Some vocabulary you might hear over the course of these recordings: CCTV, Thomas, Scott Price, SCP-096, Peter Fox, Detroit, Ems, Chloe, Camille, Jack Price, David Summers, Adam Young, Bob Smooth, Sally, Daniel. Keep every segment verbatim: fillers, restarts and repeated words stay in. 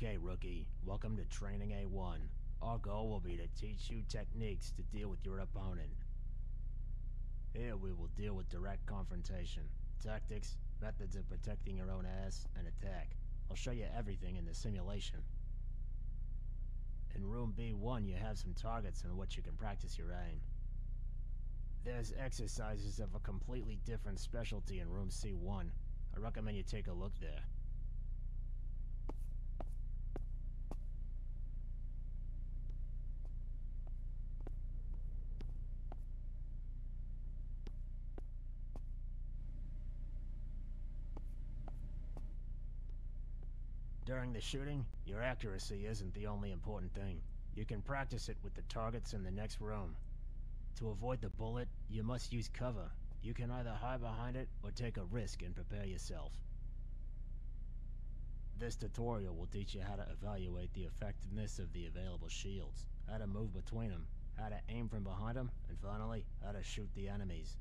Okay, rookie. Welcome to Training A one. Our goal will be to teach you techniques to deal with your opponent. Here we will deal with direct confrontation, tactics, methods of protecting your own ass, and attack. I'll show you everything in the simulation. In room B one, you have some targets on which you can practice your aim. There's exercises of a completely different specialty in room C one. I recommend you take a look there. During the shooting, your accuracy isn't the only important thing. You can practice it with the targets in the next room. To avoid the bullet, you must use cover. You can either hide behind it or take a risk and prepare yourself. This tutorial will teach you how to evaluate the effectiveness of the available shields, how to move between them, how to aim from behind them, and finally, how to shoot the enemies.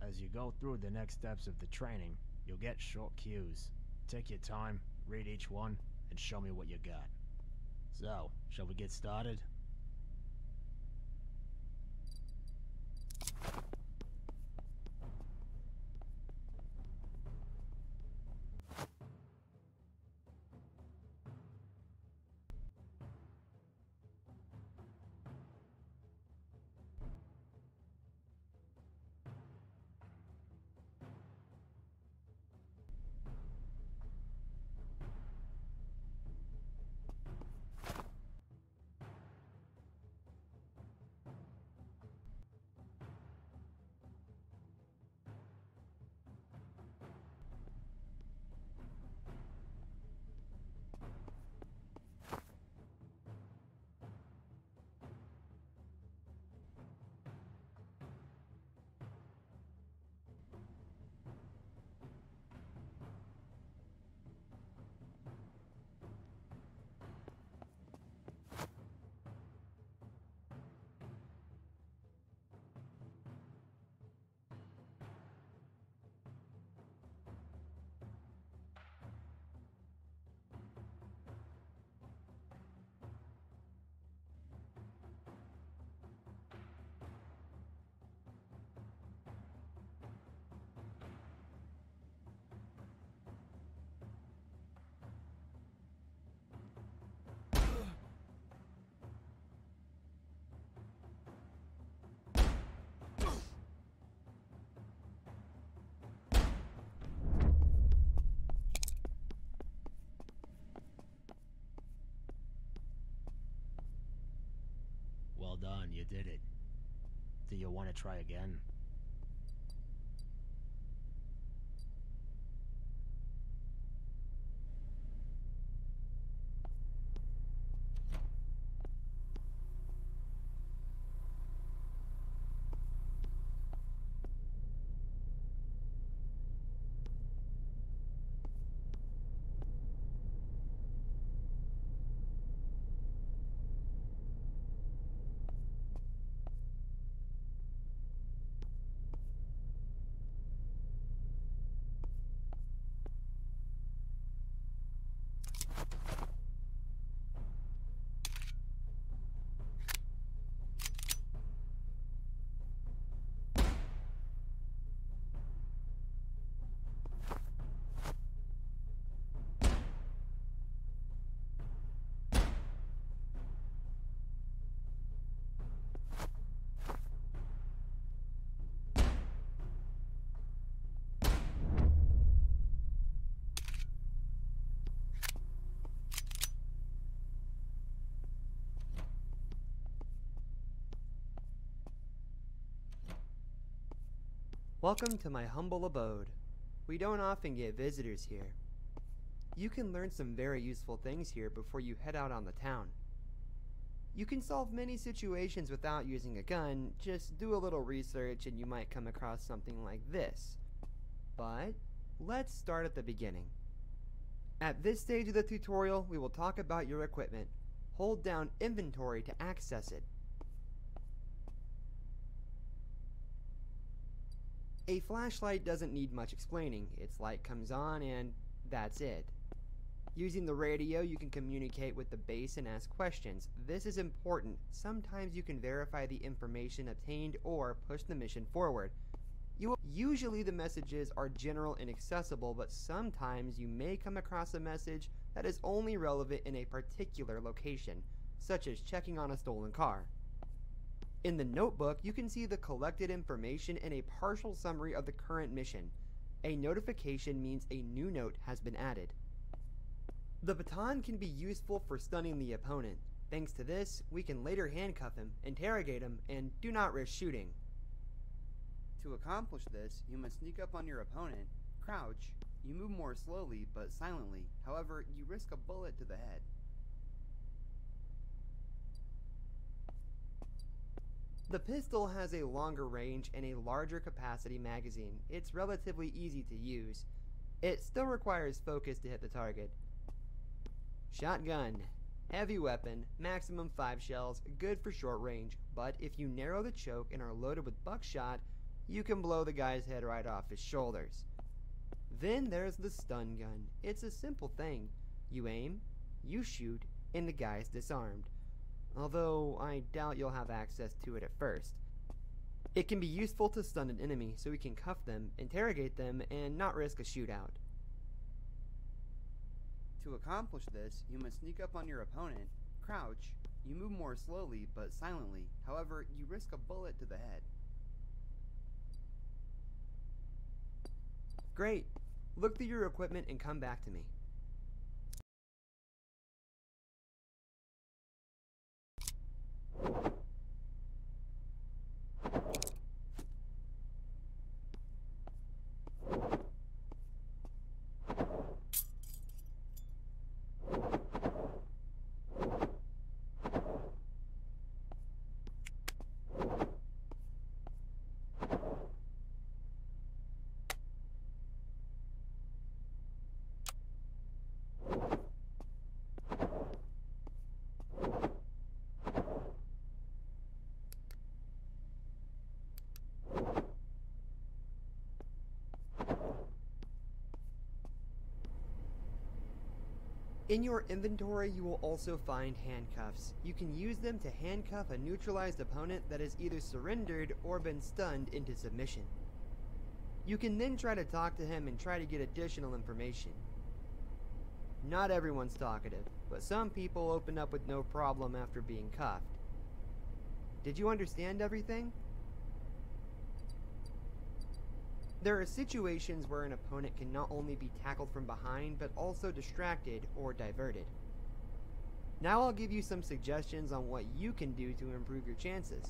As you go through the next steps of the training, you'll get short cues. Take your time, read each one, and show me what you got. So, shall we get started? Well done, you did it. Do you want to try again? Welcome to my humble abode. We don't often get visitors here. You can learn some very useful things here before you head out on the town. You can solve many situations without using a gun, just do a little research and you might come across something like this. But let's start at the beginning. At this stage of the tutorial, we will talk about your equipment. Hold down inventory to access it. A flashlight doesn't need much explaining. Its light comes on and that's it. Using the radio, you can communicate with the base and ask questions. This is important. Sometimes you can verify the information obtained or push the mission forward. You usually the messages are general and accessible, but sometimes you may come across a message that is only relevant in a particular location, such as checking on a stolen car. In the notebook, you can see the collected information and a partial summary of the current mission. A notification means a new note has been added. The baton can be useful for stunning the opponent. Thanks to this, we can later handcuff him, interrogate him, and do not risk shooting. To accomplish this, you must sneak up on your opponent, crouch. You move more slowly but silently, however, you risk a bullet to the head. The pistol has a longer range and a larger capacity magazine. It's relatively easy to use. It still requires focus to hit the target. Shotgun. Heavy weapon, maximum five shells, good for short range, but if you narrow the choke and are loaded with buckshot, you can blow the guy's head right off his shoulders. Then there's the stun gun. It's a simple thing. You aim, you shoot, and the guy's disarmed. Although I doubt you'll have access to it at first. It can be useful to stun an enemy so we can cuff them, interrogate them, and not risk a shootout. To accomplish this, you must sneak up on your opponent, crouch. You move more slowly but silently, however, you risk a bullet to the head. Great! Look through your equipment and come back to me. In your inventory, you will also find handcuffs. You can use them to handcuff a neutralized opponent that has either surrendered or been stunned into submission. You can then try to talk to him and try to get additional information. Not everyone's talkative, but some people open up with no problem after being cuffed. Did you understand everything? There are situations where an opponent can not only be tackled from behind, but also distracted or diverted. Now I'll give you some suggestions on what you can do to improve your chances.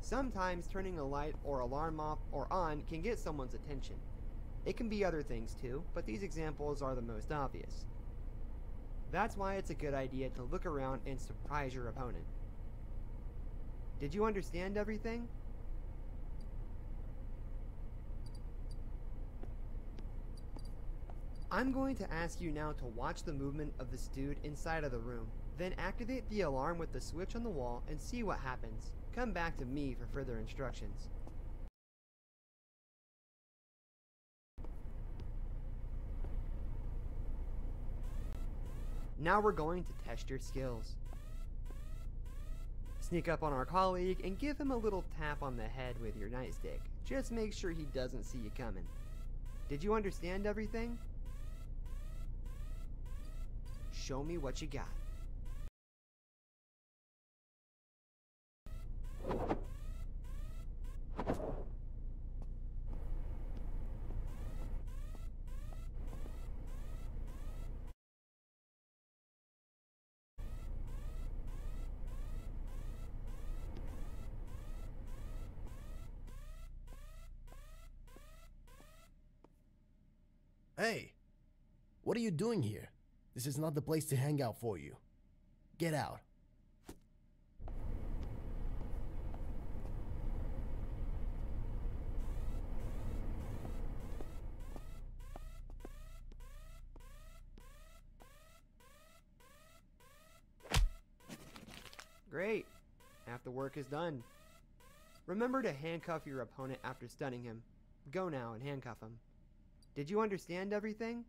Sometimes turning a light or alarm off or on can get someone's attention. It can be other things too, but these examples are the most obvious. That's why it's a good idea to look around and surprise your opponent. Did you understand everything? I'm going to ask you now to watch the movement of the dude inside of the room, then activate the alarm with the switch on the wall and see what happens. Come back to me for further instructions. Now we're going to test your skills. Sneak up on our colleague and give him a little tap on the head with your nightstick. Just make sure he doesn't see you coming. Did you understand everything? Show me what you got. Hey, what are you doing here? This is not the place to hang out for you. Get out. Great. Half the work is done. Remember to handcuff your opponent after stunning him. Go now and handcuff him. Did you understand everything?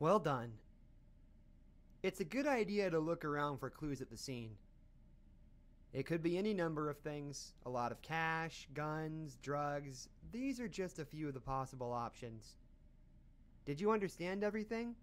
Well done. It's a good idea to look around for clues at the scene. It could be any number of things, a lot of cash, guns, drugs. These are just a few of the possible options. Did you understand everything?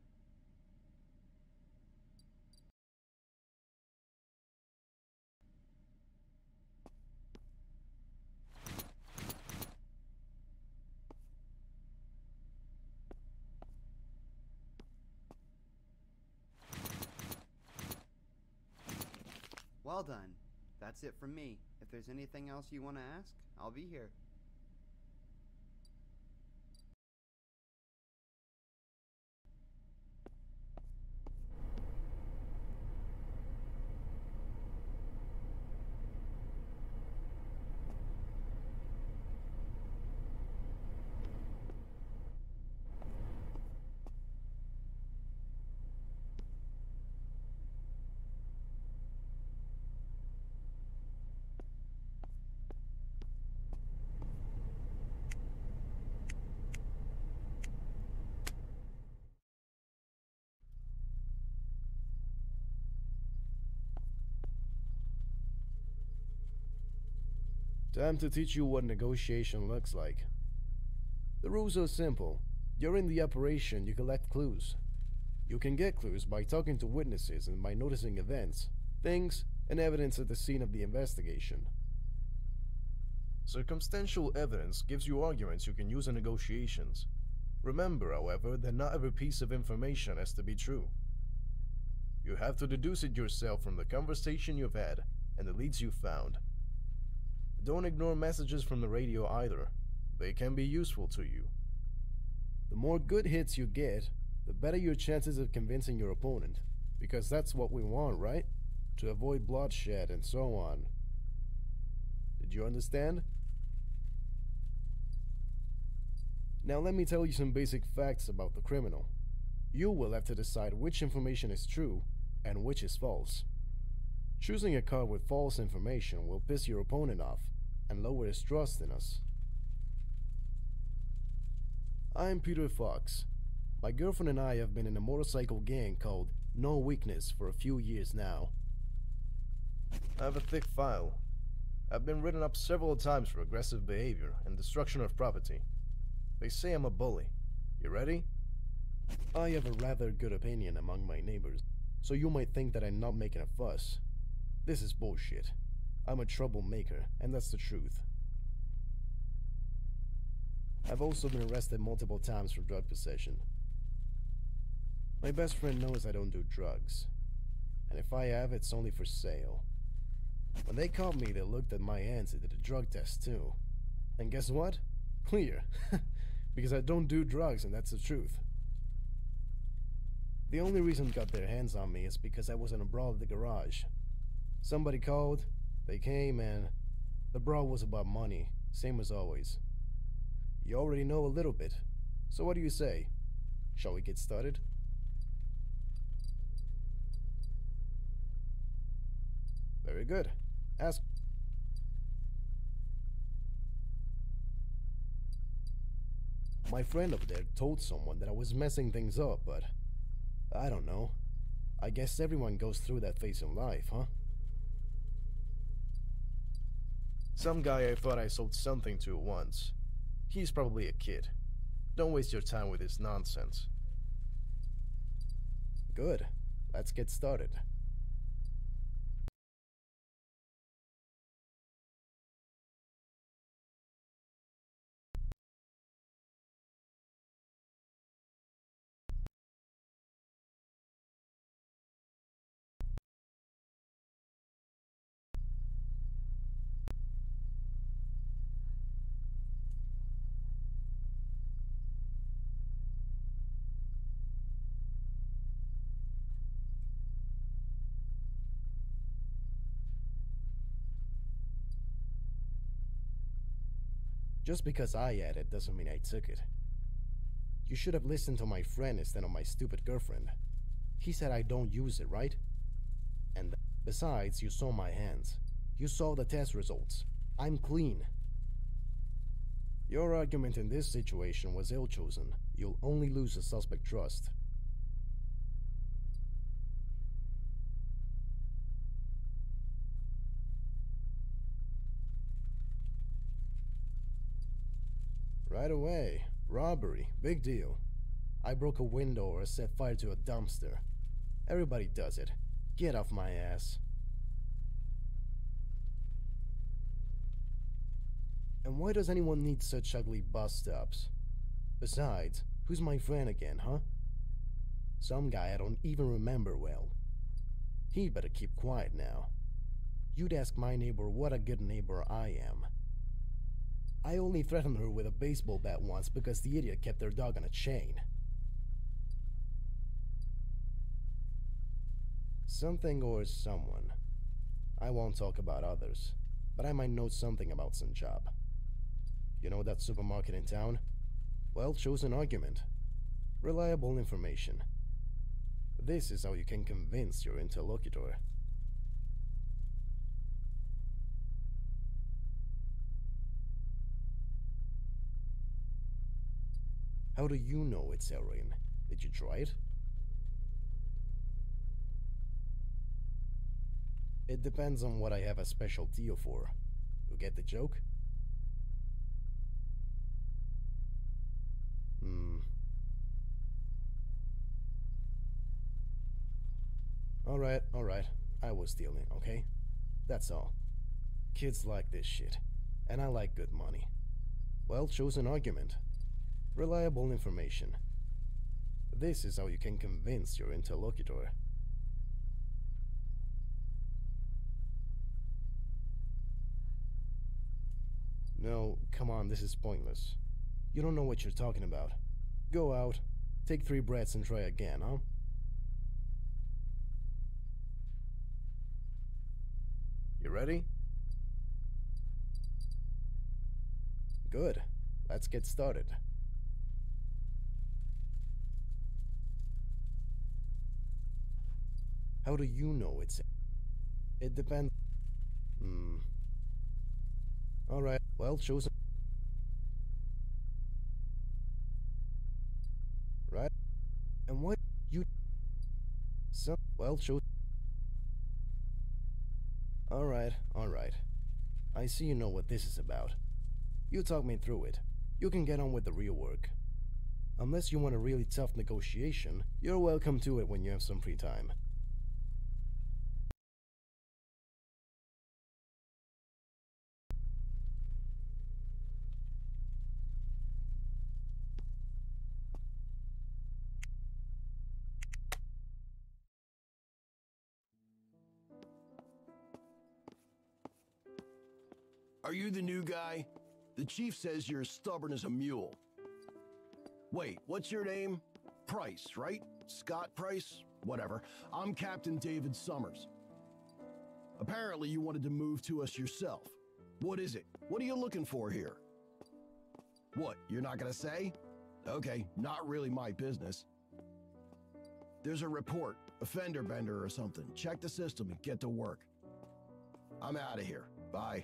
Well done. That's it from me. If there's anything else you want to ask, I'll be here. Time to teach you what negotiation looks like. The rules are simple. During the operation, you collect clues. You can get clues by talking to witnesses and by noticing events, things, and evidence at the scene of the investigation. Circumstantial evidence gives you arguments you can use in negotiations. Remember, however, that not every piece of information has to be true. You have to deduce it yourself from the conversation you've had and the leads you've found. Don't ignore messages from the radio either. They can be useful to you. The more good hits you get, the better your chances of convincing your opponent, because that's what we want, right? To avoid bloodshed and so on. Did you understand? Now let me tell you some basic facts about the criminal. You will have to decide which information is true and which is false. Choosing a card with false information will piss your opponent off and lower his trust in us. I'm Peter Fox. My girlfriend and I have been in a motorcycle gang called No Weakness for a few years now. I have a thick file. I've been written up several times for aggressive behavior and destruction of property. They say I'm a bully. You ready? I have a rather good opinion among my neighbors, so you might think that I'm not making a fuss. This is bullshit. I'm a troublemaker, and that's the truth. I've also been arrested multiple times for drug possession. My best friend knows I don't do drugs, and if I have, it's only for sale. When they caught me, they looked at my hands and did a drug test too. And guess what? Clear. Because I don't do drugs, and that's the truth. The only reason they got their hands on me is because I was in a brawl at the garage. Somebody called, they came, and the brawl was about money, same as always. You already know a little bit, so what do you say? Shall we get started? Very good. Ask. My friend up there told someone that I was messing things up, but I don't know. I guess everyone goes through that phase in life, huh? Some guy I thought I sold something to once. He's probably a kid. Don't waste your time with his nonsense. Good. Let's get started. Just because I had it doesn't mean I took it. You should have listened to my friend instead of my stupid girlfriend. He said I don't use it, right? And besides, you saw my hands. You saw the test results. I'm clean. Your argument in this situation was ill-chosen. You'll only lose the suspect trust. Right away. Robbery. Big deal. I broke a window or set fire to a dumpster. Everybody does it. Get off my ass. And why does anyone need such ugly bus stops? Besides, who's my friend again, huh? Some guy I don't even remember well. He better keep quiet now. You'd ask my neighbor what a good neighbor I am. I only threatened her with a baseball bat once because the idiot kept their dog on a chain. Something or someone. I won't talk about others, but I might know something about some job. You know that supermarket in town? Well, chose an argument. Reliable information. This is how you can convince your interlocutor. How do you know it's heroin? Did you try it? It depends on what I have a special deal for. You get the joke? Hmm. Alright, alright. I was stealing, okay? That's all. Kids like this shit. And I like good money. Well, chose an argument. Reliable information. This is how you can convince your interlocutor. No, come on, this is pointless. You don't know what you're talking about. Go out, take three breaths and try again, huh? You ready? Good. Let's get started. How do you know it's... It depends... Hmm... Alright. Well chosen. Right. And what you so well chosen. Alright, alright. I see you know what this is about. You talk me through it. You can get on with the real work. Unless you want a really tough negotiation, you're welcome to it when you have some free time. Are you the new guy? The chief says you're as stubborn as a mule. Wait, what's your name? Price, right? Scott Price? Whatever. I'm Captain David Summers. Apparently you wanted to move to us yourself. What is it? What are you looking for here? What, you're not gonna say? Okay, not really my business. There's a report, a fender bender or something. Check the system and get to work. I'm out of here. Bye.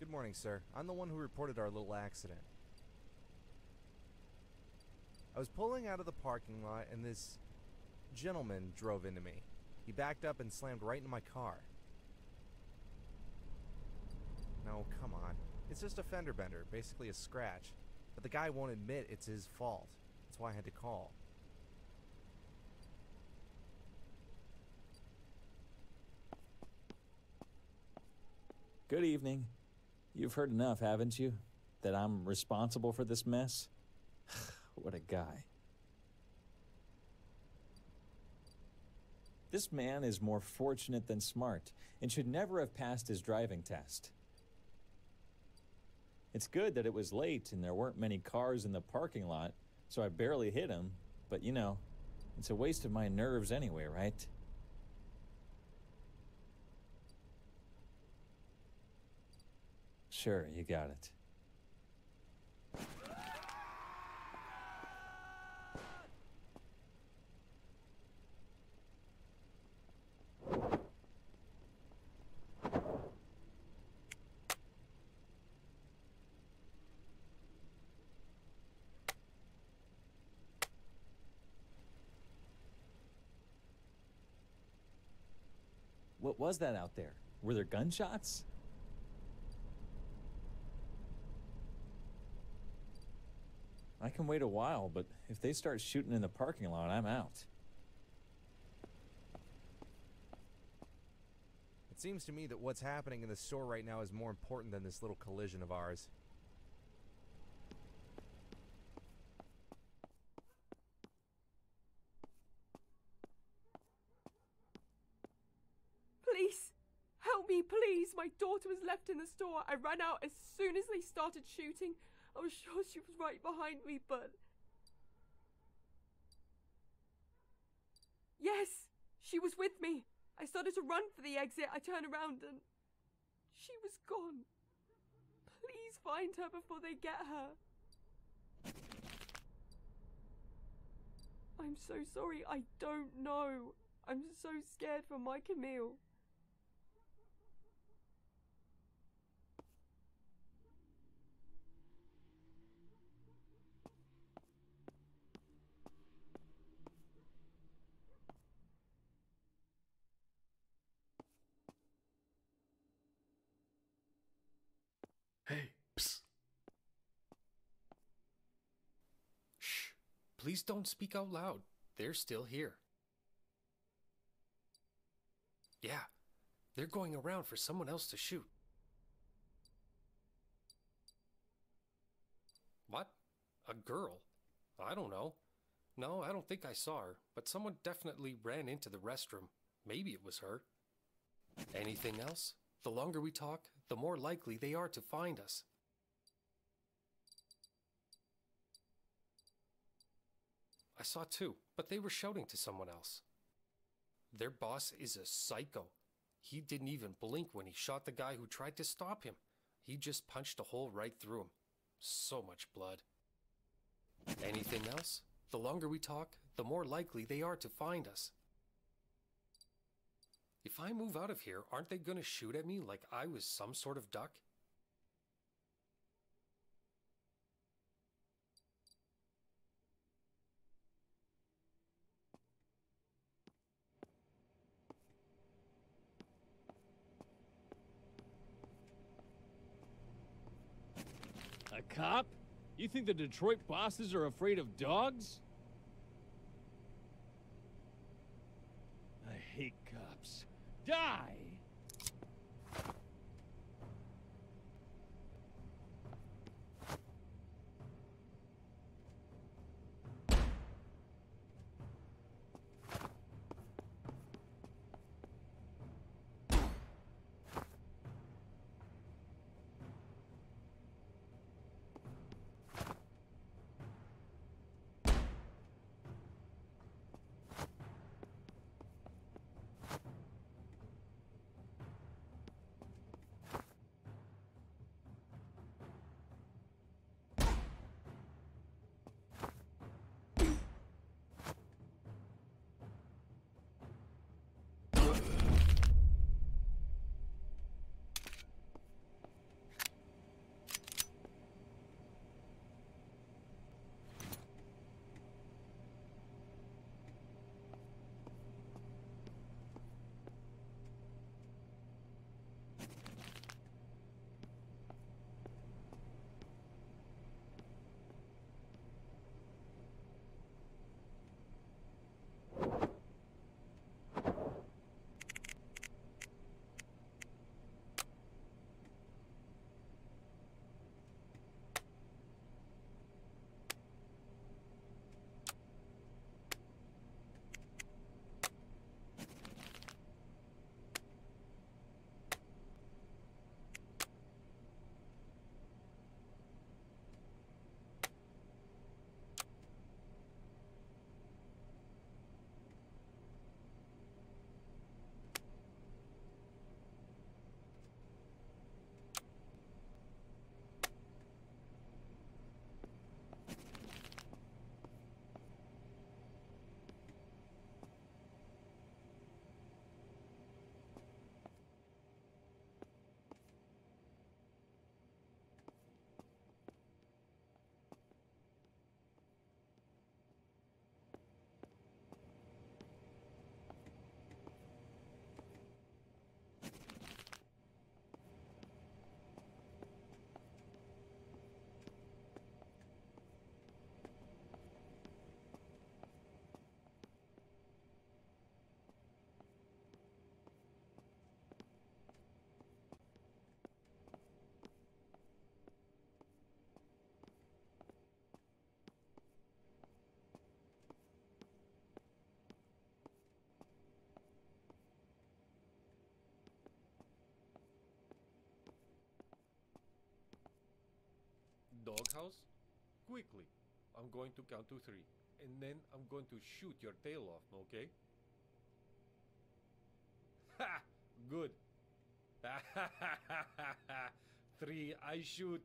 Good morning, sir. I'm the one who reported our little accident. I was pulling out of the parking lot and this gentleman drove into me. He backed up and slammed right into my car. No, come on. It's just a fender bender, basically a scratch, but the guy won't admit it's his fault. That's why I had to call. Good evening. You've heard enough, haven't you? That I'm responsible for this mess? What a guy. This man is more fortunate than smart and should never have passed his driving test. It's good that it was late and there weren't many cars in the parking lot, so I barely hit him, but you know, it's a waste of my nerves anyway, right? Sure, you got it. What was that out there? Were there gunshots? I can wait a while, but if they start shooting in the parking lot, I'm out. It seems to me that what's happening in the store right now is more important than this little collision of ours. My daughter was left in the store. I ran out as soon as they started shooting. I was sure she was right behind me, but... Yes, she was with me. I started to run for the exit. I turned around and... she was gone. Please find her before they get her. I'm so sorry. I don't know. I'm so scared for my Camille. Hey, psst. Shh, please don't speak out loud. They're still here. Yeah, they're going around for someone else to shoot. What? A girl? I don't know. No, I don't think I saw her, but someone definitely ran into the restroom. Maybe it was her. Anything else? The longer we talk, the more likely they are to find us. I saw two, but they were shouting to someone else. Their boss is a psycho. He didn't even blink when he shot the guy who tried to stop him. He just punched a hole right through him. So much blood. Anything else? The longer we talk, the more likely they are to find us. If I move out of here, aren't they going to shoot at me like I was some sort of duck? A cop? You think the Detroit bosses are afraid of dogs? I hate cops. Die! doghouse? Quickly, I'm going to count to three, and then I'm going to shoot your tail off, okay? Ha! Good. Ha ha ha ha ha! Three, I shoot.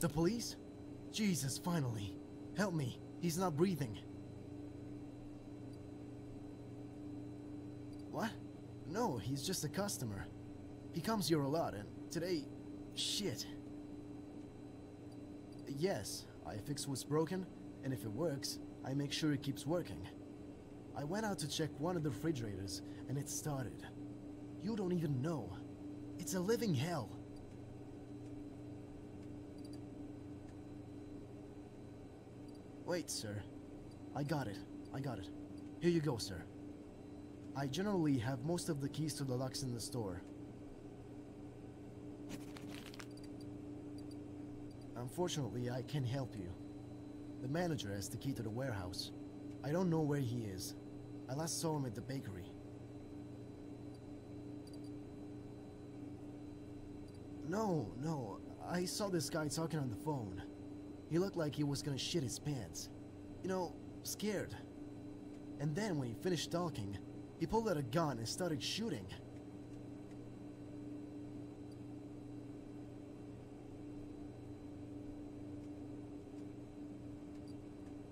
The police? Jesus, finally. Help me. He's not breathing. What? No, he's just a customer. He comes here a lot, and today... shit. Yes, I fix what's broken, and if it works, I make sure it keeps working. I went out to check one of the refrigerators, and it started. You don't even know. It's a living hell. Wait, sir. I got it. I got it. Here you go, sir. I generally have most of the keys to the locks in the store. Unfortunately, I can't help you. The manager has the key to the warehouse. I don't know where he is. I last saw him at the bakery. No, no. I saw this guy talking on the phone. He looked like he was gonna shit his pants. You know, scared. And then when he finished talking, he pulled out a gun and started shooting.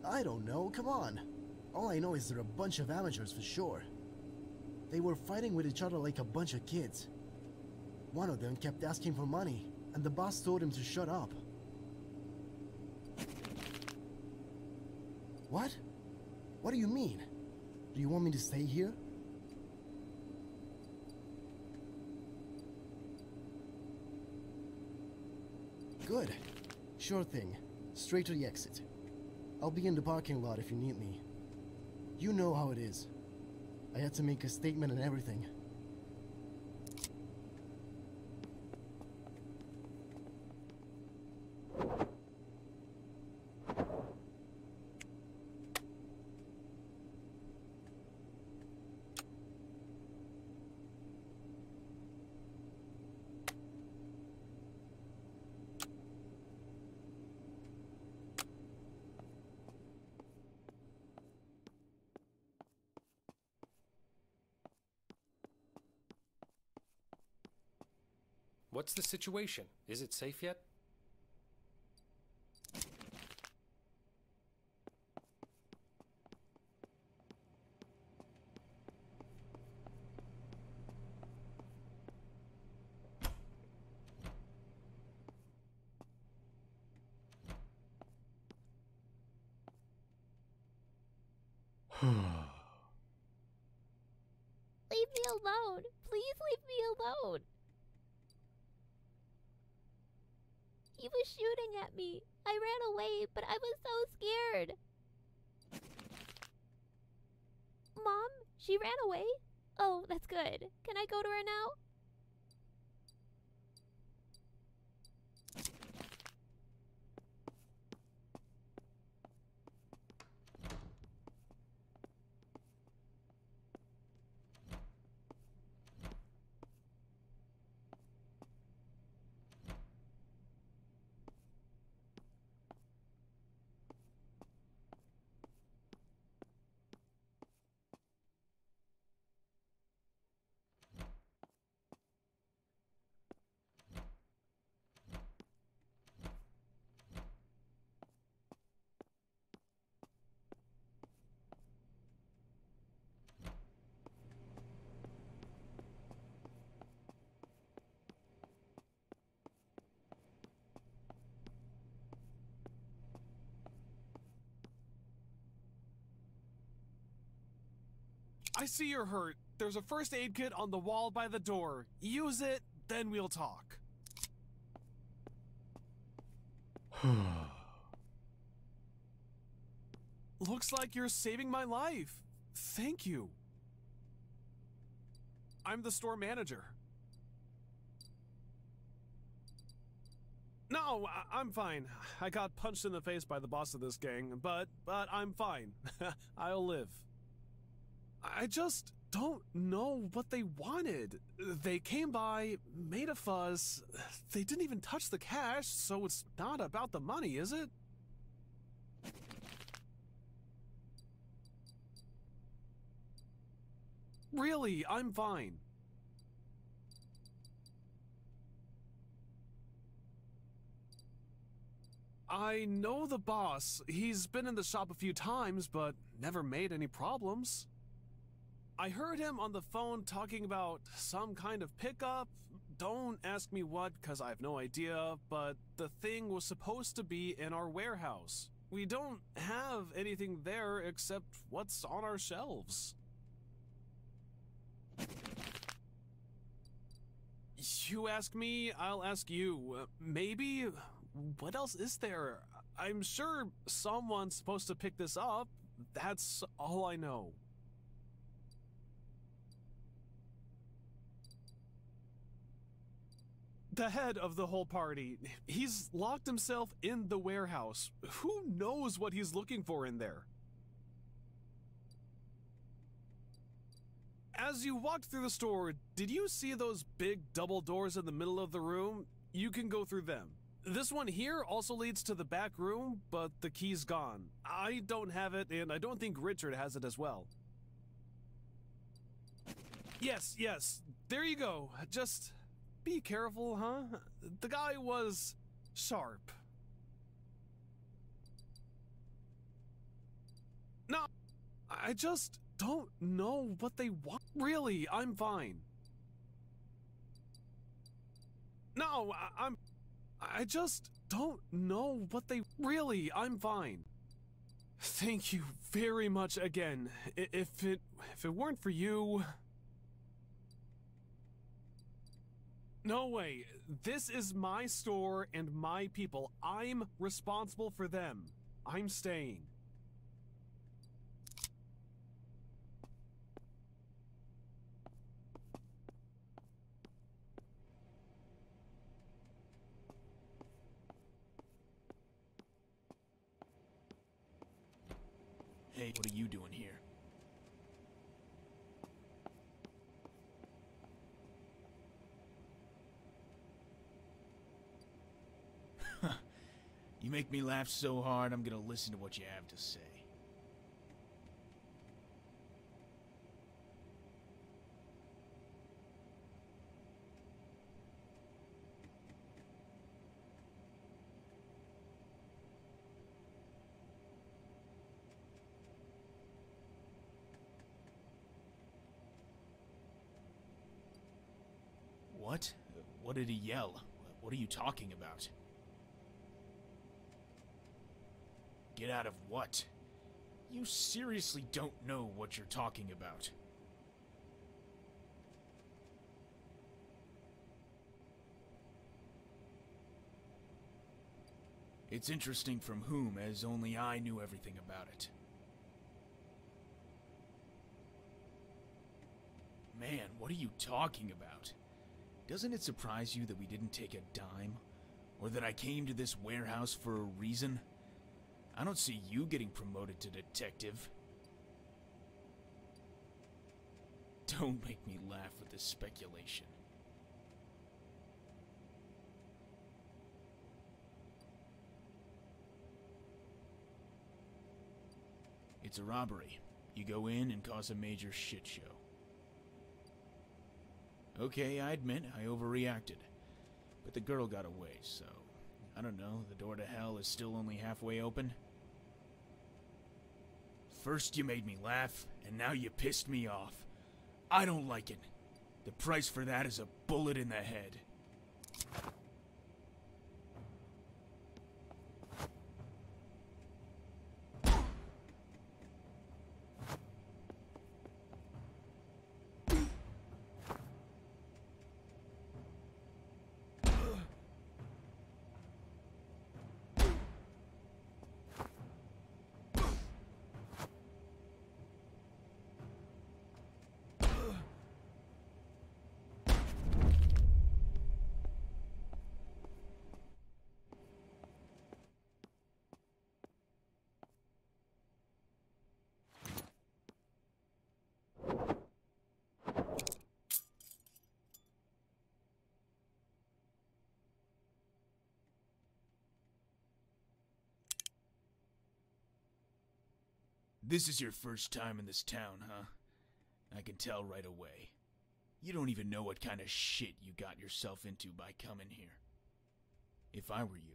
I don't know, come on. All I know is they're a bunch of amateurs for sure. They were fighting with each other like a bunch of kids. One of them kept asking for money, and the boss told him to shut up. What? What do you mean? Do you want me to stay here? Good. Sure thing. Straight to the exit. I'll be in the parking lot if you need me. You know how it is. I had to make a statement and everything. What's the situation? Is it safe yet? Leave me alone! Please leave me alone! He was shooting at me. I ran away, but I was so scared. Mom, she ran away? Oh, that's good. Can I go to her now? I see you're hurt. There's a first aid kit on the wall by the door. Use it, then we'll talk. Looks like you're saving my life. Thank you. I'm the store manager. No, I I'm fine. I got punched in the face by the boss of this gang, but but I'm fine. I'll live. I just don't know what they wanted. They came by, made a fuss. They didn't even touch the cash, so it's not about the money, is it? Really, I'm fine. I know the boss. He's been in the shop a few times, but never made any problems. I heard him on the phone talking about some kind of pickup. Don't ask me what, because I have no idea, but the thing was supposed to be in our warehouse. We don't have anything there except what's on our shelves. You ask me, I'll ask you. Maybe... What else is there? I'm sure someone's supposed to pick this up. That's all I know. The head of the whole party. He's locked himself in the warehouse. Who knows what he's looking for in there? As you walked through the store, did you see those big double doors in the middle of the room? You can go through them. This one here also leads to the back room, but the key's gone. I don't have it, and I don't think Richard has it as well. Yes, yes, there you go. Just be careful, huh? The guy was sharp. No, I just don't know what they want. Really, I'm fine. No, I I'm... I just don't know what they... Really, I'm fine. Thank you very much again. I if it... If it weren't for you... No way. This is my store and my people. I'm responsible for them. I'm staying. Hey, what are you doing here? You make me laugh so hard, I'm gonna listen to what you have to say. What? What did he yell? What are you talking about? Get out of what? You seriously don't know what you're talking about. It's interesting from whom, as only I knew everything about it. Man, what are you talking about? Doesn't it surprise you that we didn't take a dime? Or that I came to this warehouse for a reason? I don't see you getting promoted to detective. Don't make me laugh with this speculation. It's a robbery. You go in and cause a major shit show. Okay, I admit, I overreacted. But the girl got away, so... I don't know, the door to hell is still only halfway open? First you made me laugh, and now you pissed me off. I don't like it. The price for that is a bullet in the head. This is your first time in this town, huh? I can tell right away. You don't even know what kind of shit you got yourself into by coming here. If I were you,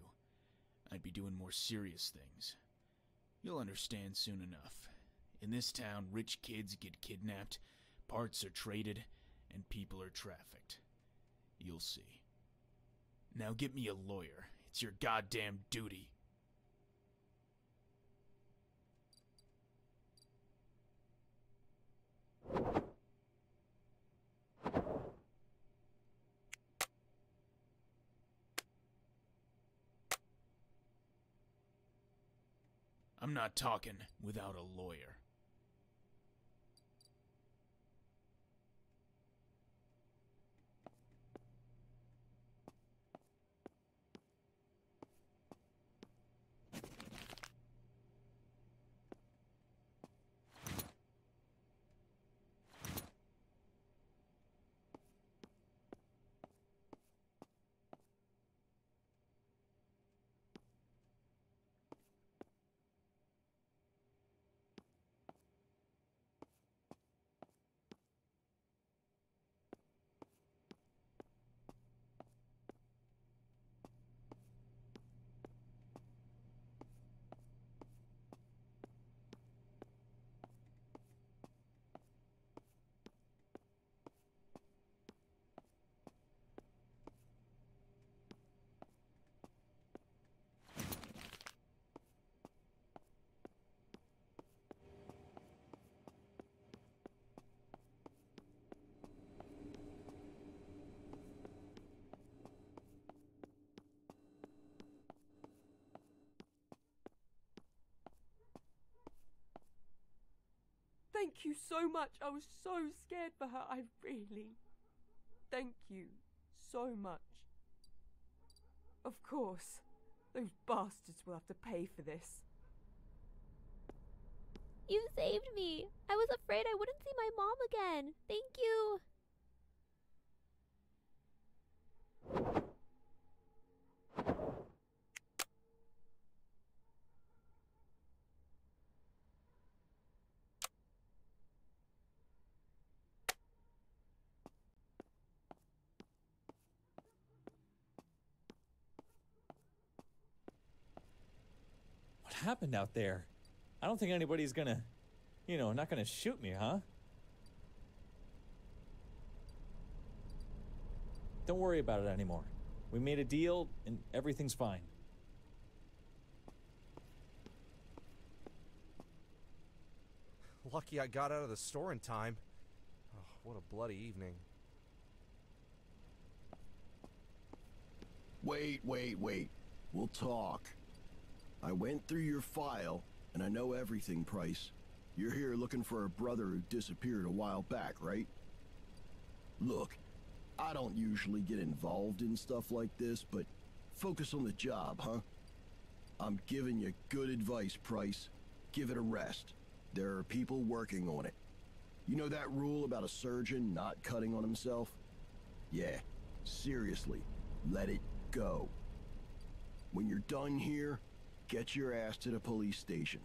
I'd be doing more serious things. You'll understand soon enough. In this town, rich kids get kidnapped, parts are traded, and people are trafficked. You'll see. Now get me a lawyer. It's your goddamn duty. I'm not talking without a lawyer. Thank you so much. I was so scared for her. I really... Thank you so much. Of course, those bastards will have to pay for this. You saved me. I was afraid I wouldn't see my mom again. Thank you. Happened out there? I don't think anybody's gonna, you know, not gonna shoot me, huh? Don't worry about it anymore. We made a deal and everything's fine. Lucky I got out of the store in time. Oh, what a bloody evening. Wait, wait, wait. We'll talk. I went through your file, and I know everything, Price. You're here looking for a brother who disappeared a while back, right? Look, I don't usually get involved in stuff like this, but focus on the job, huh? I'm giving you good advice, Price. Give it a rest. There are people working on it. You know that rule about a surgeon not cutting on himself? Yeah, seriously, let it go. When you're done here, get your ass to the police station.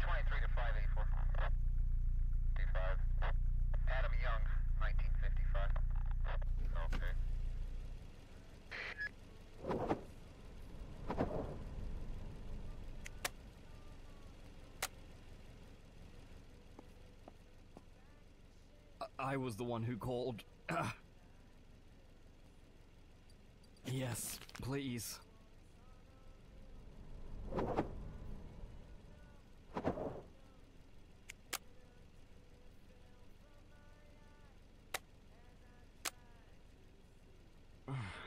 three twenty-three to five eighty-four. fifty-five. Adam Young, nineteen fifty-five. Okay. I was the one who called. Yes, please.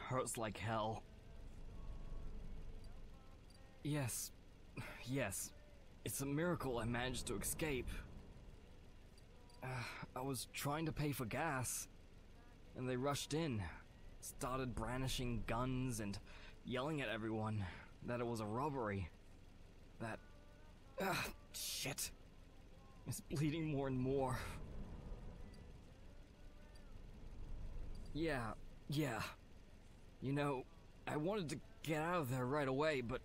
Hurts like hell. Yes, yes. It's a miracle I managed to escape. Uh, I was trying to pay for gas, and they rushed in, started brandishing guns and yelling at everyone that it was a robbery. That... Uh, shit. It's bleeding more and more. Yeah, yeah. You know, I wanted to get out of there right away, but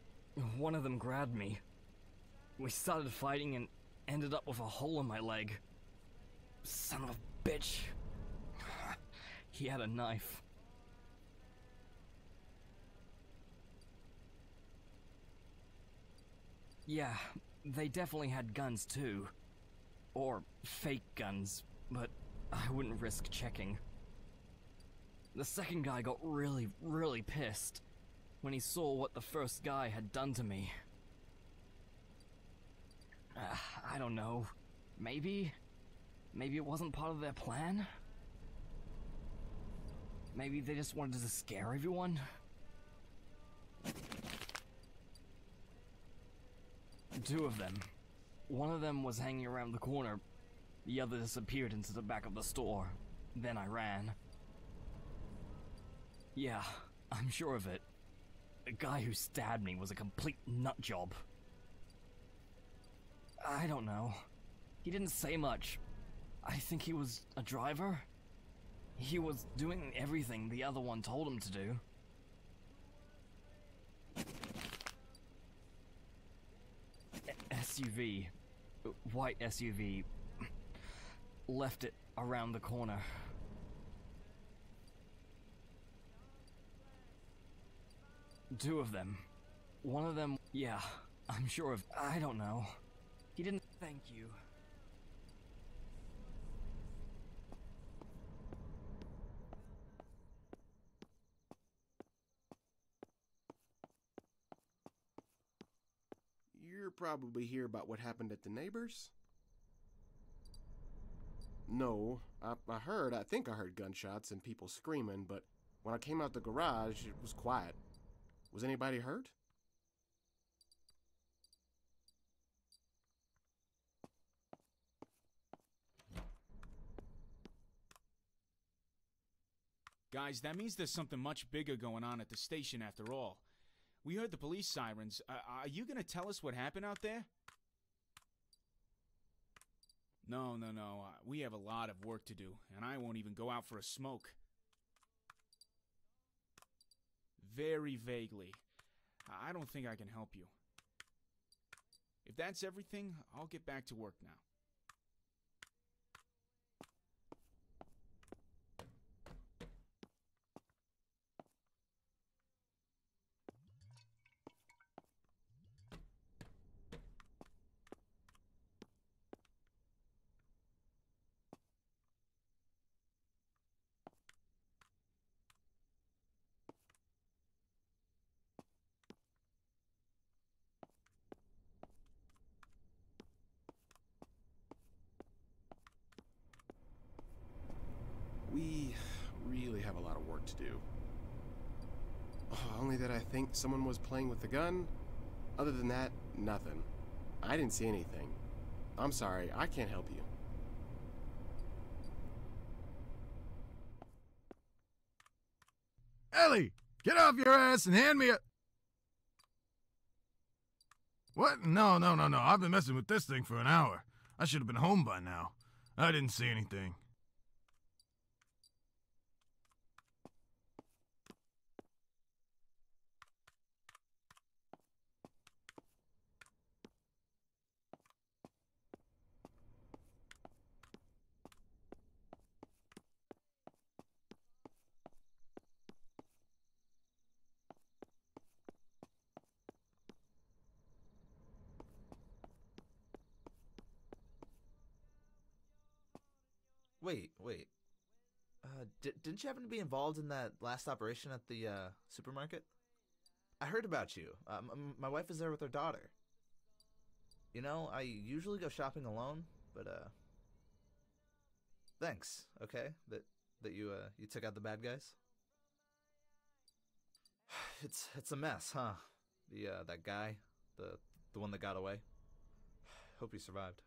one of them grabbed me. We started fighting and ended up with a hole in my leg. Son of a bitch. He had a knife. Yeah, they definitely had guns too. Or fake guns, but I wouldn't risk checking. The second guy got really, really pissed when he saw what the first guy had done to me. Uh, I don't know. Maybe... Maybe it wasn't part of their plan? Maybe they just wanted to scare everyone? Two of them. One of them was hanging around the corner. The other disappeared into the back of the store. Then I ran. Yeah, I'm sure of it. The guy who stabbed me was a complete nutjob. I don't know. He didn't say much. I think he was a driver. He was doing everything the other one told him to do. S U V. White S U V. Left it around the corner. Two of them. One of them... Yeah, I'm sure of... I don't know. He didn't... Thank you. You're probably here about what happened at the neighbors? No, I, I heard, I think I heard gunshots and people screaming, but when I came out the garage, it was quiet. Was anybody hurt? Guys, that means there's something much bigger going on at the station after all. We heard the police sirens. Uh, are you going to tell us what happened out there? No, no, no. Uh, we have a lot of work to do, and I won't even go out for a smoke. Very vaguely. I don't think I can help you. If that's everything, I'll get back to work now. We really have a lot of work to do. Oh, only that I think someone was playing with the gun. Other than that, nothing. I didn't see anything. I'm sorry, I can't help you. Ellie, get off your ass and hand me a... What? No, no, no, no. I've been messing with this thing for an hour. I should have been home by now. I didn't see anything. Wait, wait. Uh, di didn't you happen to be involved in that last operation at the uh, supermarket? I heard about you. Uh, m my wife is there with her daughter. You know, I usually go shopping alone, but uh, thanks. Okay, that that you uh, you took out the bad guys. It's it's a mess, huh? The uh, that guy, the the one that got away. Hope he survived.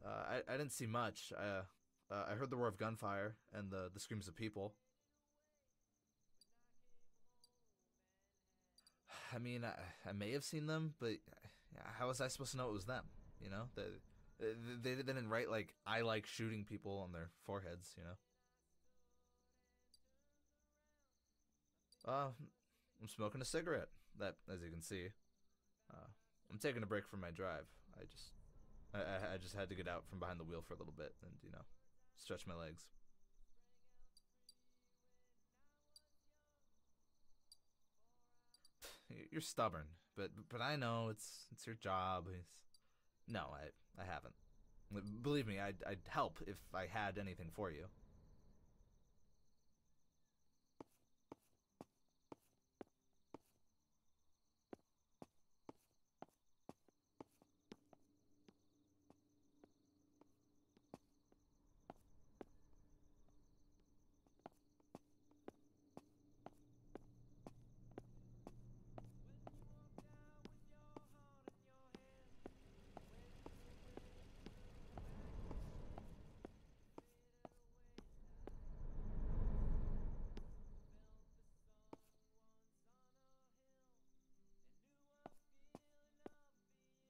Uh, I I didn't see much. I uh, uh, I heard the roar of gunfire and the the screams of people. I mean, I, I may have seen them, but how was I supposed to know it was them? You know, they they, they didn't write like "I like shooting people" on their foreheads. You know. Uh, I'm smoking a cigarette. That, as you can see, uh, I'm taking a break from my drive. I just, I, I just had to get out from behind the wheel for a little bit and, you know, stretch my legs. You're stubborn, but but I know it's it's your job. It's... No, I I haven't. Believe me, I'd I'd help if I had anything for you.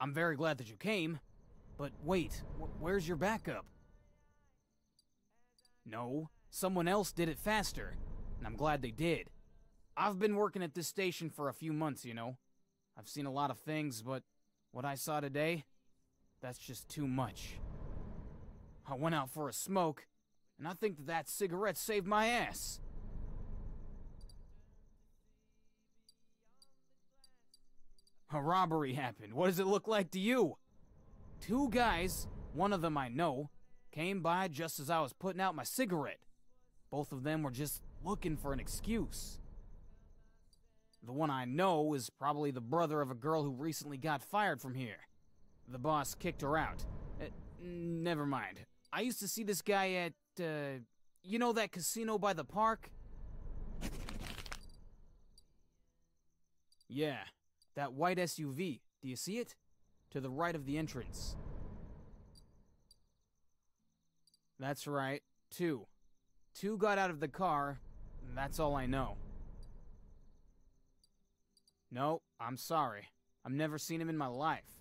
I'm very glad that you came, but wait, wh- where's your backup? No, someone else did it faster, and I'm glad they did. I've been working at this station for a few months, you know. I've seen a lot of things, but what I saw today, that's just too much. I went out for a smoke, and I think that that cigarette saved my ass. A robbery happened. What does it look like to you? Two guys, one of them I know, came by just as I was putting out my cigarette. Both of them were just looking for an excuse. The one I know is probably the brother of a girl who recently got fired from here. The boss kicked her out. Uh, never mind. I used to see this guy at, uh, you know that casino by the park? Yeah. That white S U V, do you see it? To the right of the entrance. That's right, two. Two got out of the car, and that's all I know. No, I'm sorry. I've never seen him in my life.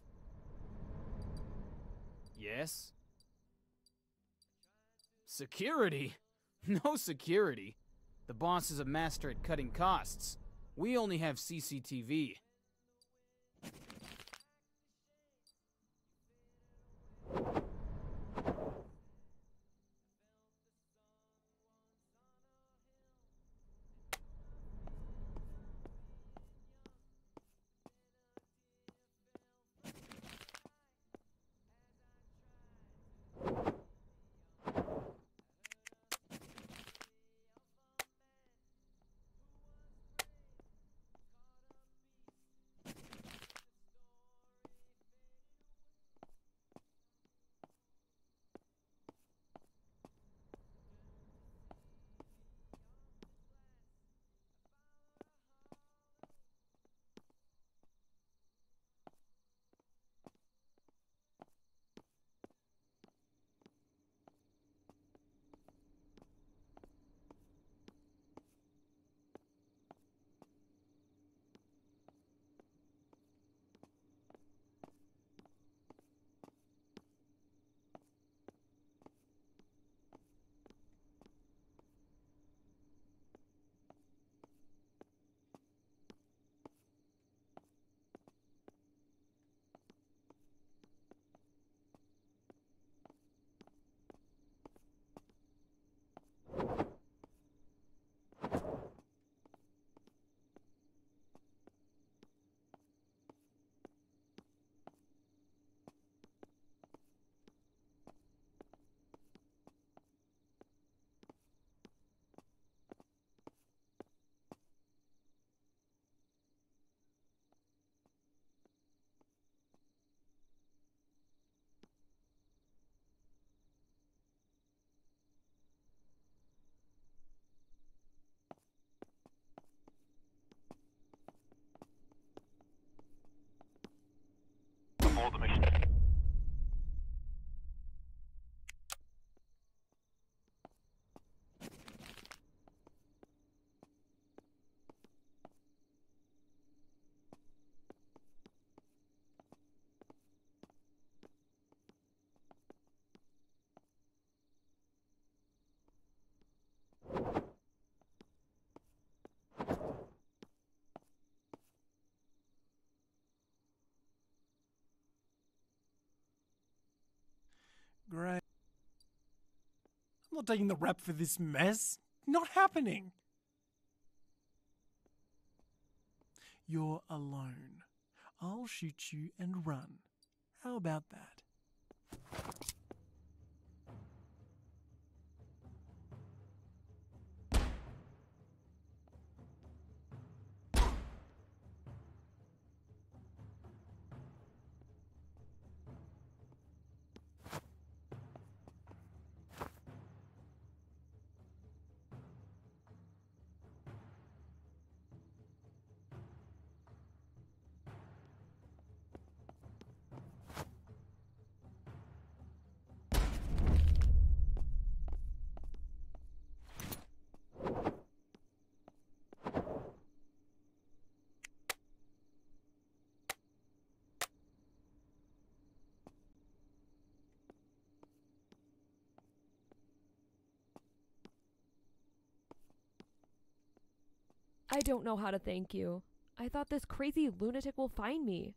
Yes? Security? No security. The boss is a master at cutting costs. We only have C C T V. aboard the mission. Great. I'm not taking the rap for this mess. Not happening. You're alone. I'll shoot you and run. How about that? I don't know how to thank you. I thought this crazy lunatic will find me.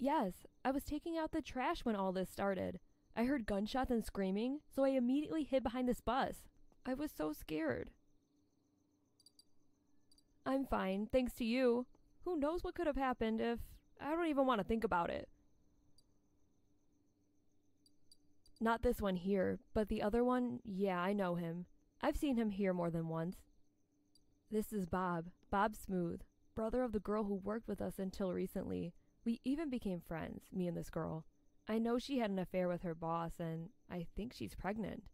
Yes, I was taking out the trash when all this started. I heard gunshots and screaming, so I immediately hid behind this bus. I was so scared. I'm fine, thanks to you. Who knows what could have happened if... I don't even want to think about it. Not this one here, but the other one, yeah, I know him. I've seen him here more than once. This is Bob, Bob Smooth, brother of the girl who worked with us until recently. We even became friends, me and this girl. I know she had an affair with her boss, and I think she's pregnant.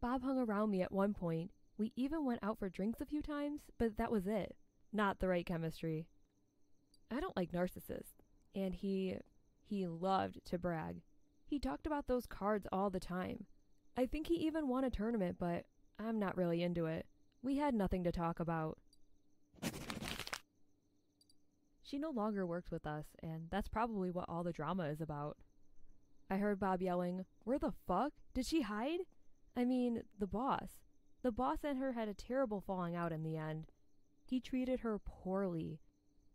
Bob hung around me at one point. We even went out for drinks a few times, but that was it. Not the right chemistry. I don't like narcissists, and he, he loved to brag. He talked about those cards all the time. I think he even won a tournament, but I'm not really into it. We had nothing to talk about. She no longer worked with us, and that's probably what all the drama is about. I heard Bob yelling, "Where the fuck? Did she hide?" I mean, the boss. The boss and her had a terrible falling out in the end. He treated her poorly.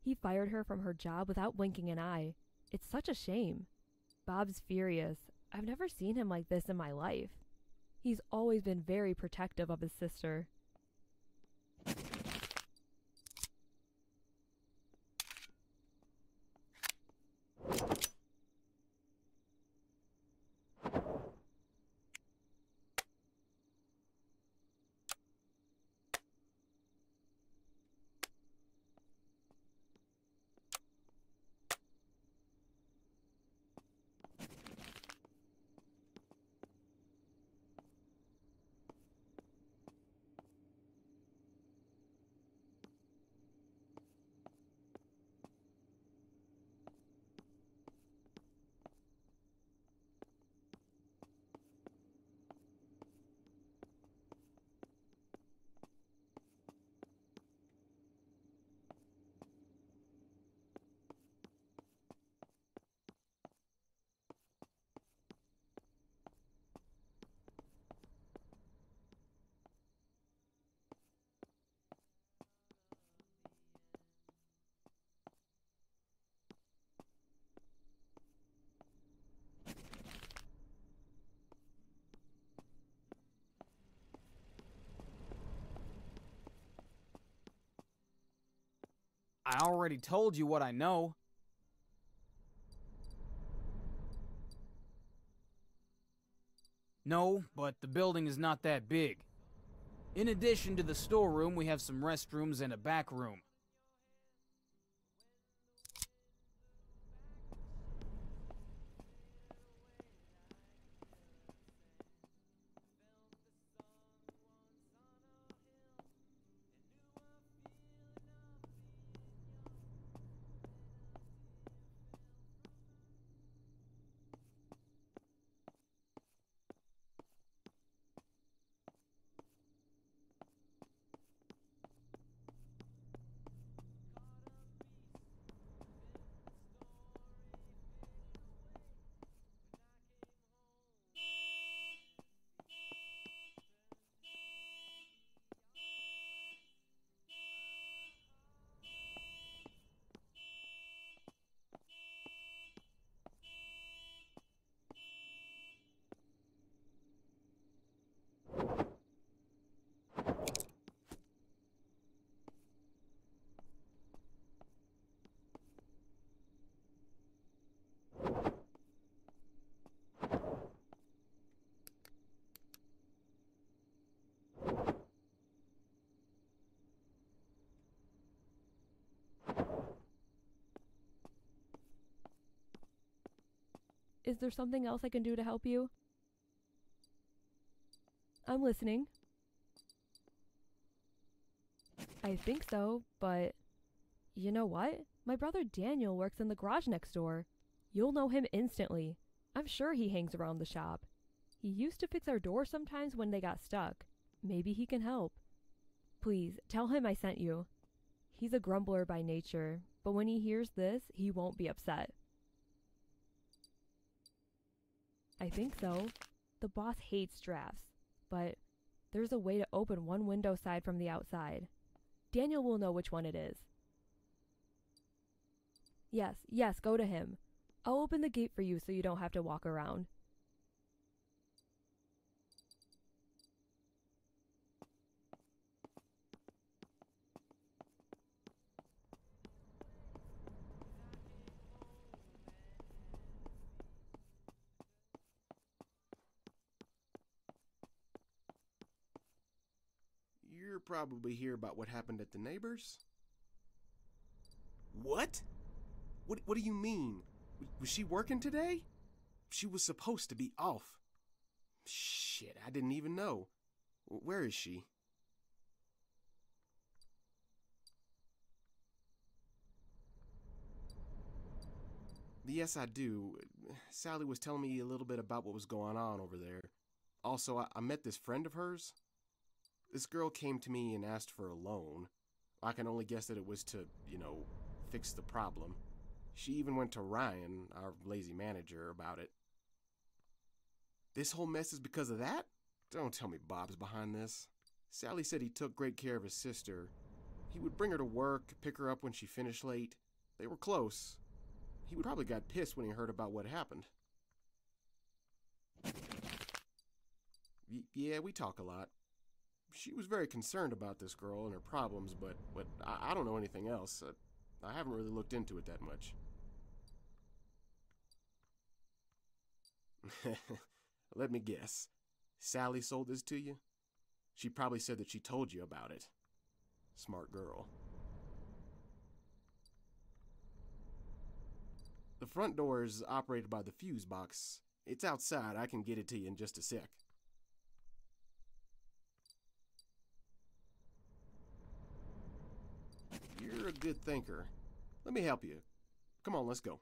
He fired her from her job without blinking an eye. It's such a shame. Bob's furious. I've never seen him like this in my life. He's always been very protective of his sister. I already told you what I know. No, but the building is not that big. In addition to the storeroom, we have some restrooms and a back room. Is there something else I can do to help you? I'm listening. I think so, but... You know what? My brother Daniel works in the garage next door. You'll know him instantly. I'm sure he hangs around the shop. He used to fix our doors sometimes when they got stuck. Maybe he can help. Please, tell him I sent you. He's a grumbler by nature, but when he hears this, he won't be upset. I think so. The boss hates drafts, but there's a way to open one window side from the outside. Daniel will know which one it is. Yes, yes, go to him. I'll open the gate for you so you don't have to walk around. You're probably here about what happened at the neighbors. What? What, what do you mean? Was she working today? She was supposed to be off. Shit, I didn't even know. Where is she? Yes, I do. Sally was telling me a little bit about what was going on over there. Also, I, I met this friend of hers. This girl came to me and asked for a loan. I can only guess that it was to, you know, fix the problem. She even went to Ryan, our lazy manager, about it. This whole mess is because of that? Don't tell me Bob's behind this. Sally said he took great care of his sister. He would bring her to work, pick her up when she finished late. They were close. He would probably got pissed when he heard about what happened. Y- yeah, we talk a lot. She was very concerned about this girl and her problems, but, but I, I don't know anything else. I, I haven't really looked into it that much. Let me guess. Sally sold this to you? She probably said that she told you about it. Smart girl. The front door is operated by the fuse box. It's outside. I can get it to you in just a sec. You're a good thinker. Let me help you. Come on, let's go.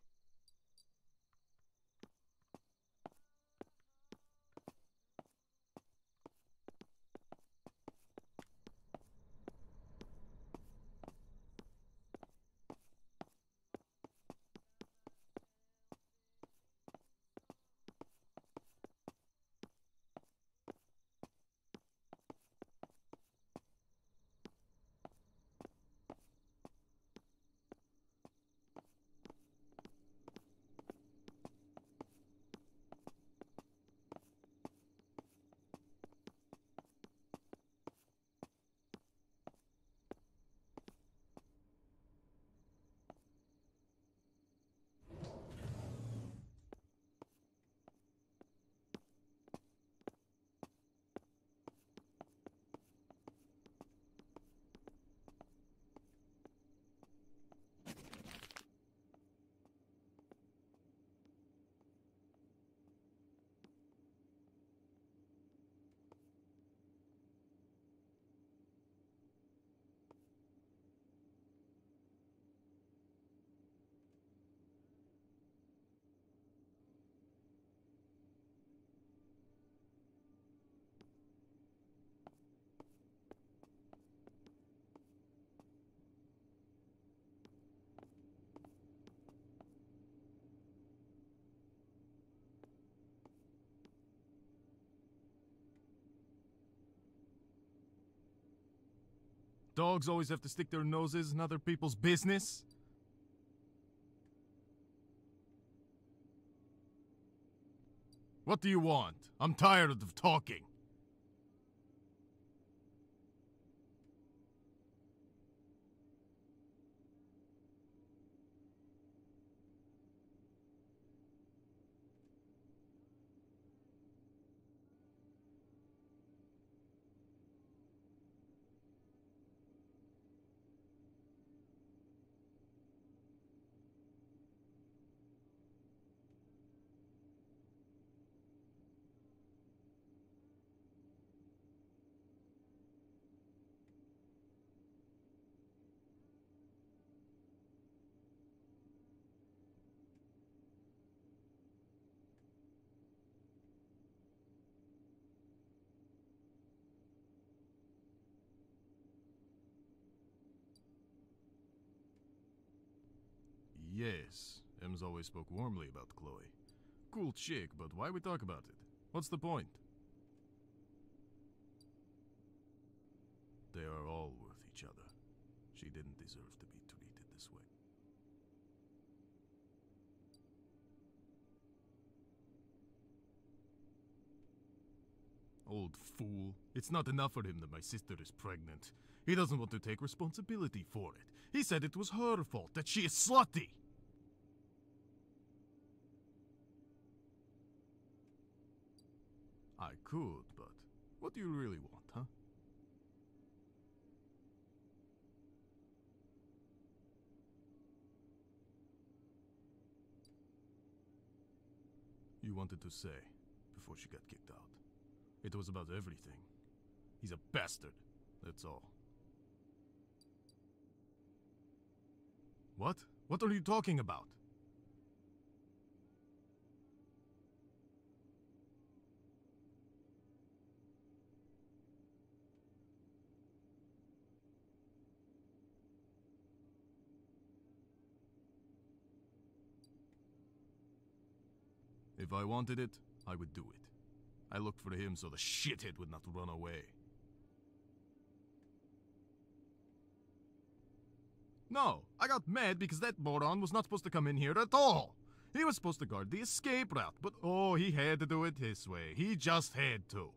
Dogs always have to stick their noses in other people's business. What do you want? I'm tired of talking. Yes, Ems always spoke warmly about Chloe. Cool chick, but why we talk about it? What's the point? They are all worth each other. She didn't deserve to be treated this way. Old fool. It's not enough for him that my sister is pregnant. He doesn't want to take responsibility for it. He said it was her fault, that she is slutty. I could, but what do you really want, huh? You wanted to say before she got kicked out. It was about everything. He's a bastard, that's all. What? What are you talking about? If I wanted it, I would do it. I looked for him so the shithead would not run away. No, I got mad because that moron was not supposed to come in here at all. He was supposed to guard the escape route, but oh, he had to do it his way. He just had to.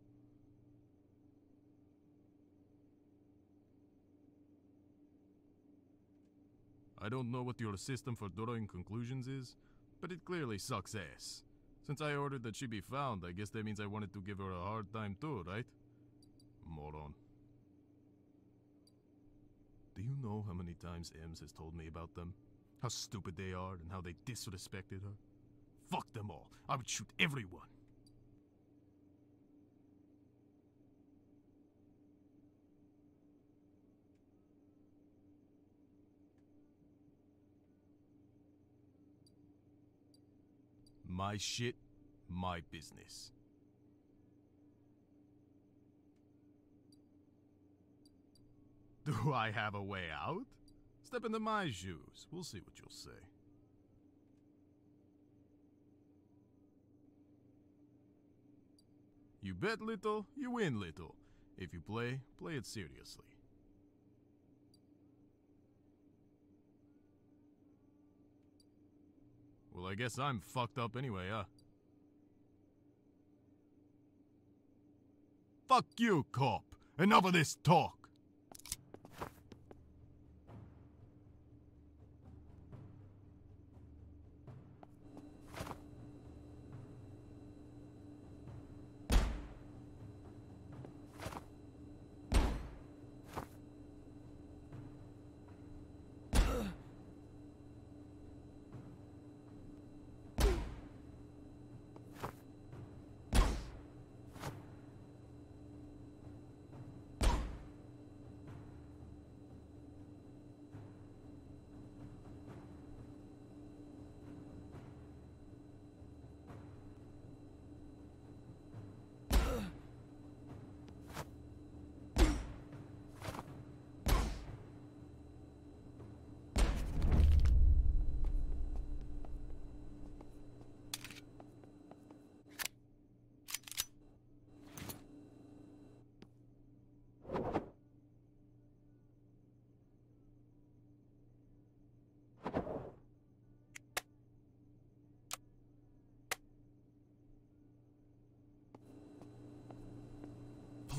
I don't know what your system for drawing conclusions is, but it clearly sucks ass. Since I ordered that she be found, I guess that means I wanted to give her a hard time too, right? Moron. Do you know how many times Ems has told me about them? How stupid they are and how they disrespected her? Fuck them all! I would shoot everyone! My shit, my business. Do I have a way out? Step into my shoes. We'll see what you'll say. You bet little, you win little. If you play, play it seriously. Well, I guess I'm fucked up anyway, huh? Fuck you, cop! Enough of this talk!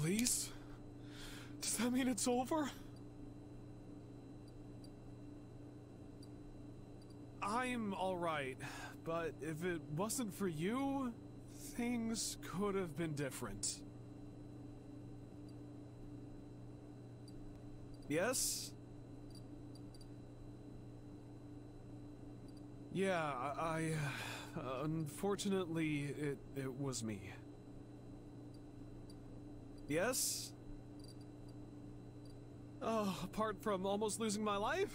Police? Does that mean it's over? I'm alright, but if it wasn't for you, things could have been different. Yes? Yeah, I... Uh, unfortunately, it, it was me. Yes? Oh, apart from almost losing my life,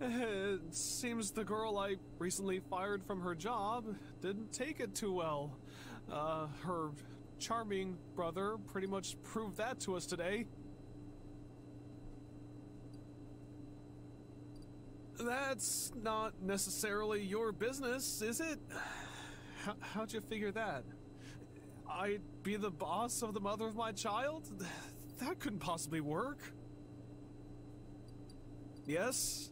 it seems the girl I recently fired from her job didn't take it too well. Uh, her charming brother pretty much proved that to us today. That's not necessarily your business, is it? How, how'd you figure that? I'd be the boss of the mother of my child? That couldn't possibly work. Yes?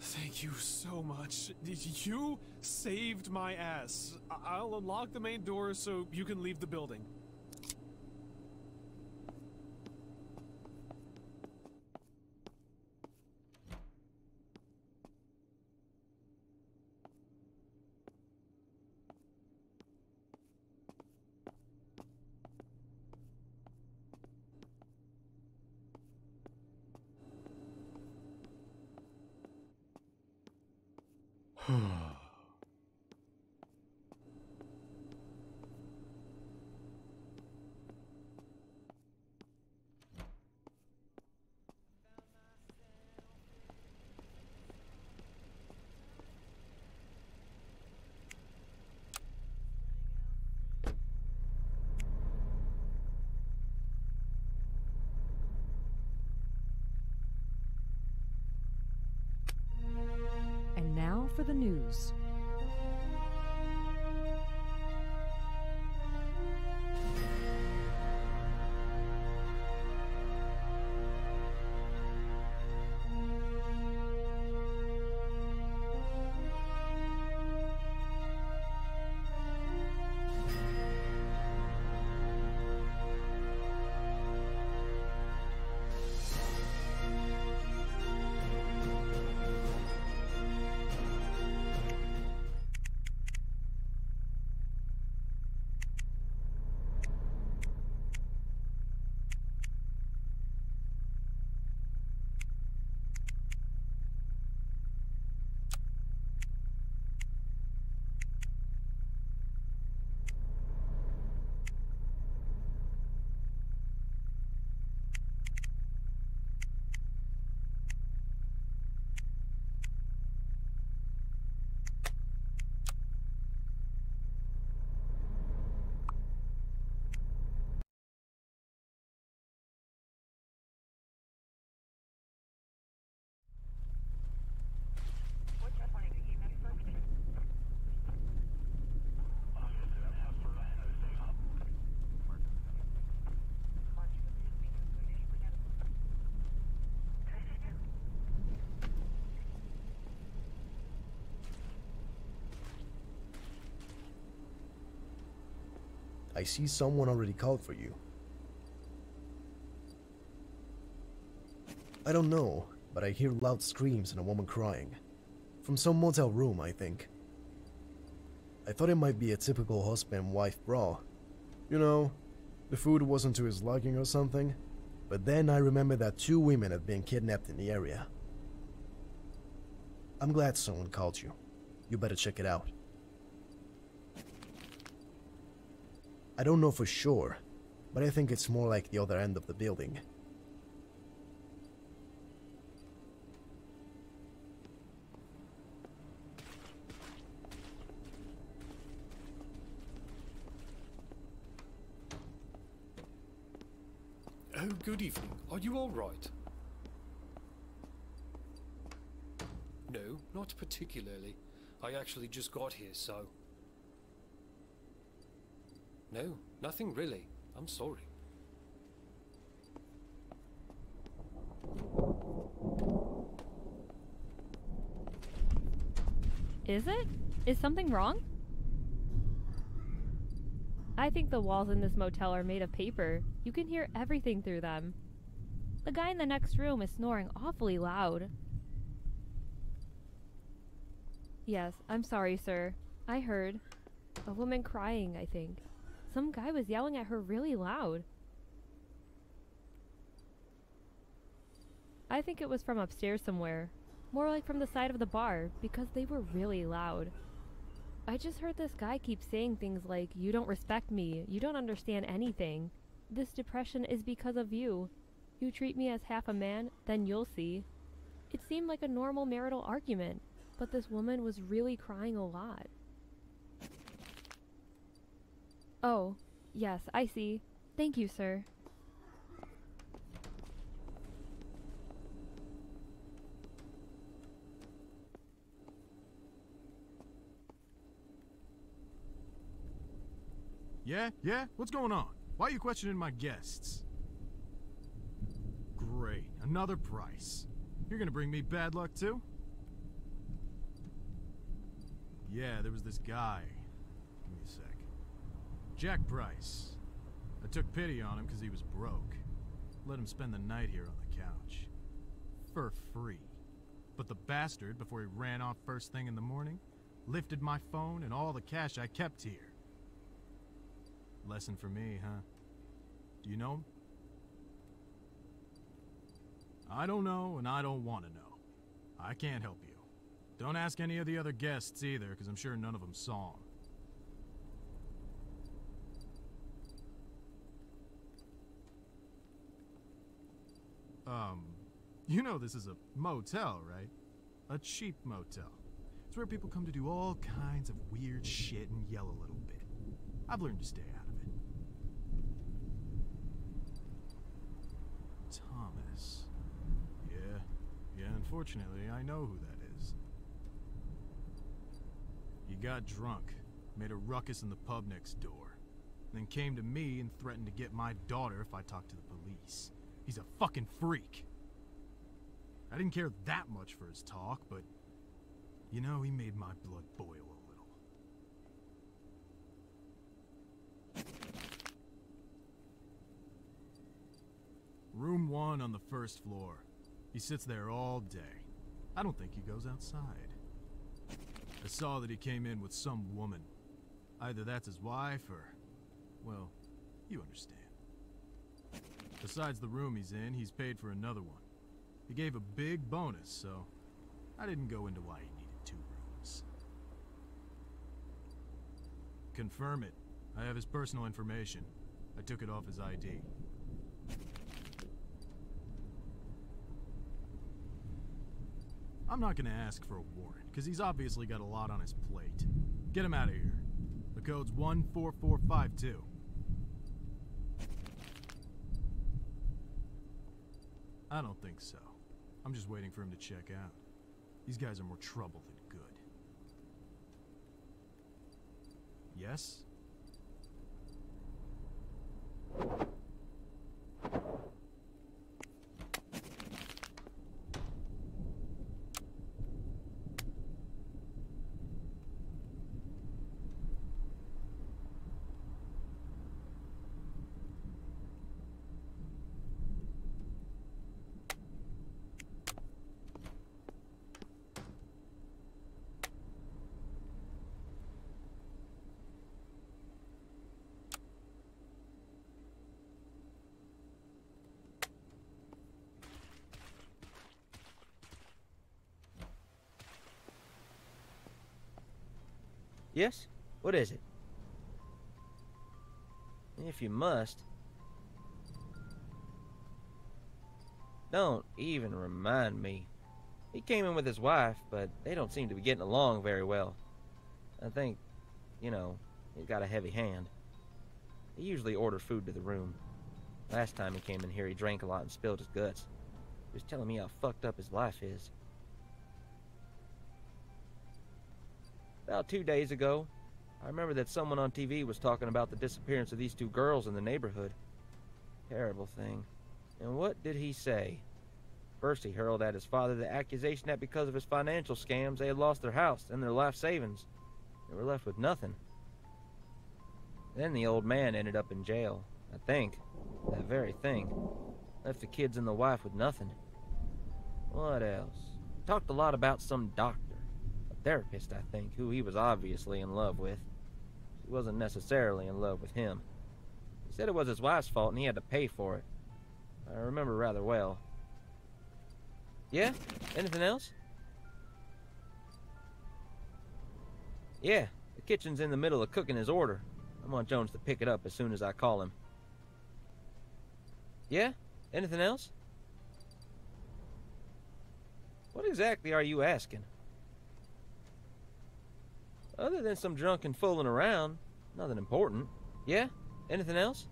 Thank you so much. You saved my ass. I'll unlock the main door so you can leave the building. For the news. I see someone already called for you. I don't know, but I hear loud screams and a woman crying. From some motel room, I think. I thought it might be a typical husband-wife brawl. You know, the food wasn't to his liking or something. But then I remember that two women have been kidnapped in the area. I'm glad someone called you. You better check it out. I don't know for sure, but I think it's more like the other end of the building. Oh, good evening. Are you all right? No, not particularly. I actually just got here, so... No, nothing really. I'm sorry. Is it? Is something wrong? I think the walls in this motel are made of paper. You can hear everything through them. The guy in the next room is snoring awfully loud. Yes, I'm sorry, sir. I heard a woman crying, I think. Some guy was yelling at her really loud. I think it was from upstairs somewhere. More like from the side of the bar, because they were really loud. I just heard this guy keep saying things like, "You don't respect me, you don't understand anything. This depression is because of you. You treat me as half a man, then you'll see." It seemed like a normal marital argument, but this woman was really crying a lot. Oh, yes, I see. Thank you, sir. Yeah? Yeah? What's going on? Why are you questioning my guests? Great. Another Price. You're gonna bring me bad luck, too? Yeah, there was this guy. Give me a sec. Jack Price. I took pity on him because he was broke. Let him spend the night here on the couch. For free. But the bastard, before he ran off first thing in the morning, lifted my phone and all the cash I kept here. Lesson for me, huh? Do you know him? I don't know, and I don't want to know. I can't help you. Don't ask any of the other guests either, because I'm sure none of them saw him. Um, you know this is a motel, right? A cheap motel. It's where people come to do all kinds of weird shit and yell a little bit. I've learned to stay out of it. Thomas. Yeah. Yeah, unfortunately, I know who that is. He got drunk, made a ruckus in the pub next door, then came to me and threatened to get my daughter if I talked to the police. He's a fucking freak. I didn't care that much for his talk, but you know, he made my blood boil a little. Room one on the first floor. He sits there all day. I don't think he goes outside. I saw that he came in with some woman. Either that's his wife or, well, you understand. Besides the room he's in, he's paid for another one. He gave a big bonus, so I didn't go into why he needed two rooms. Confirm it. I have his personal information. I took it off his I D. I'm not gonna ask for a warrant, because he's obviously got a lot on his plate. Get him out of here. The code's one four four five two. I don't think so. I'm just waiting for him to check out. These guys are more trouble than good. Yes? Yes? What is it? If you must. Don't even remind me. He came in with his wife, but they don't seem to be getting along very well. I think, you know, he's got a heavy hand. He usually orders food to the room. Last time he came in here, he drank a lot and spilled his guts. He was telling me how fucked up his life is. About two days ago, I remember that someone on T V was talking about the disappearance of these two girls in the neighborhood. Terrible thing. And what did he say? First, he hurled at his father the accusation that because of his financial scams, they had lost their house and their life savings. They were left with nothing. Then the old man ended up in jail, I think. That very thing. Left the kids and the wife with nothing. What else? Talked a lot about some doctor. Therapist, I think, who he was obviously in love with. She wasn't necessarily in love with him. He said it was his wife's fault and he had to pay for it. I remember rather well. Yeah? Anything else? Yeah, the kitchen's in the middle of cooking his order. I want Jones to pick it up as soon as I call him. Yeah? Anything else? What exactly are you asking? Other than some drunken fooling around, nothing important. Yeah? Anything else?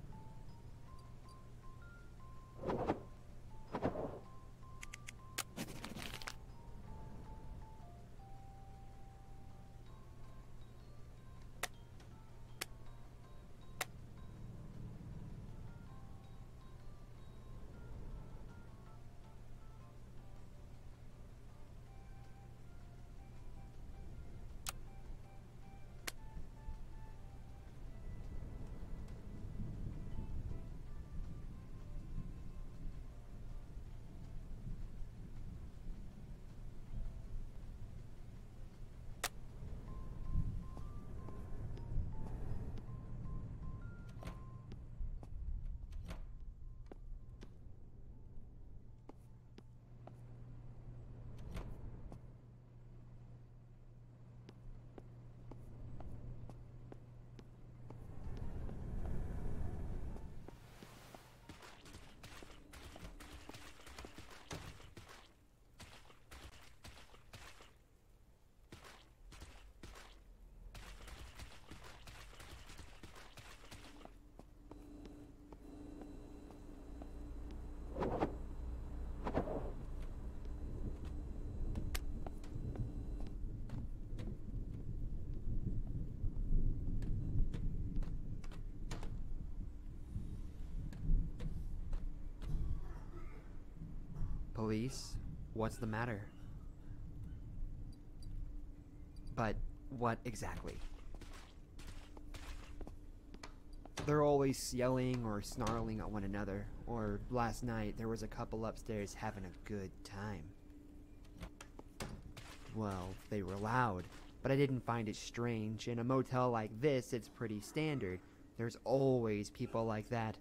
Police, what's the matter? But what exactly? They're always yelling or snarling at one another, or last night there was a couple upstairs having a good time. Well, they were loud, but I didn't find it strange. In a motel like this, it's pretty standard. There's always people like that.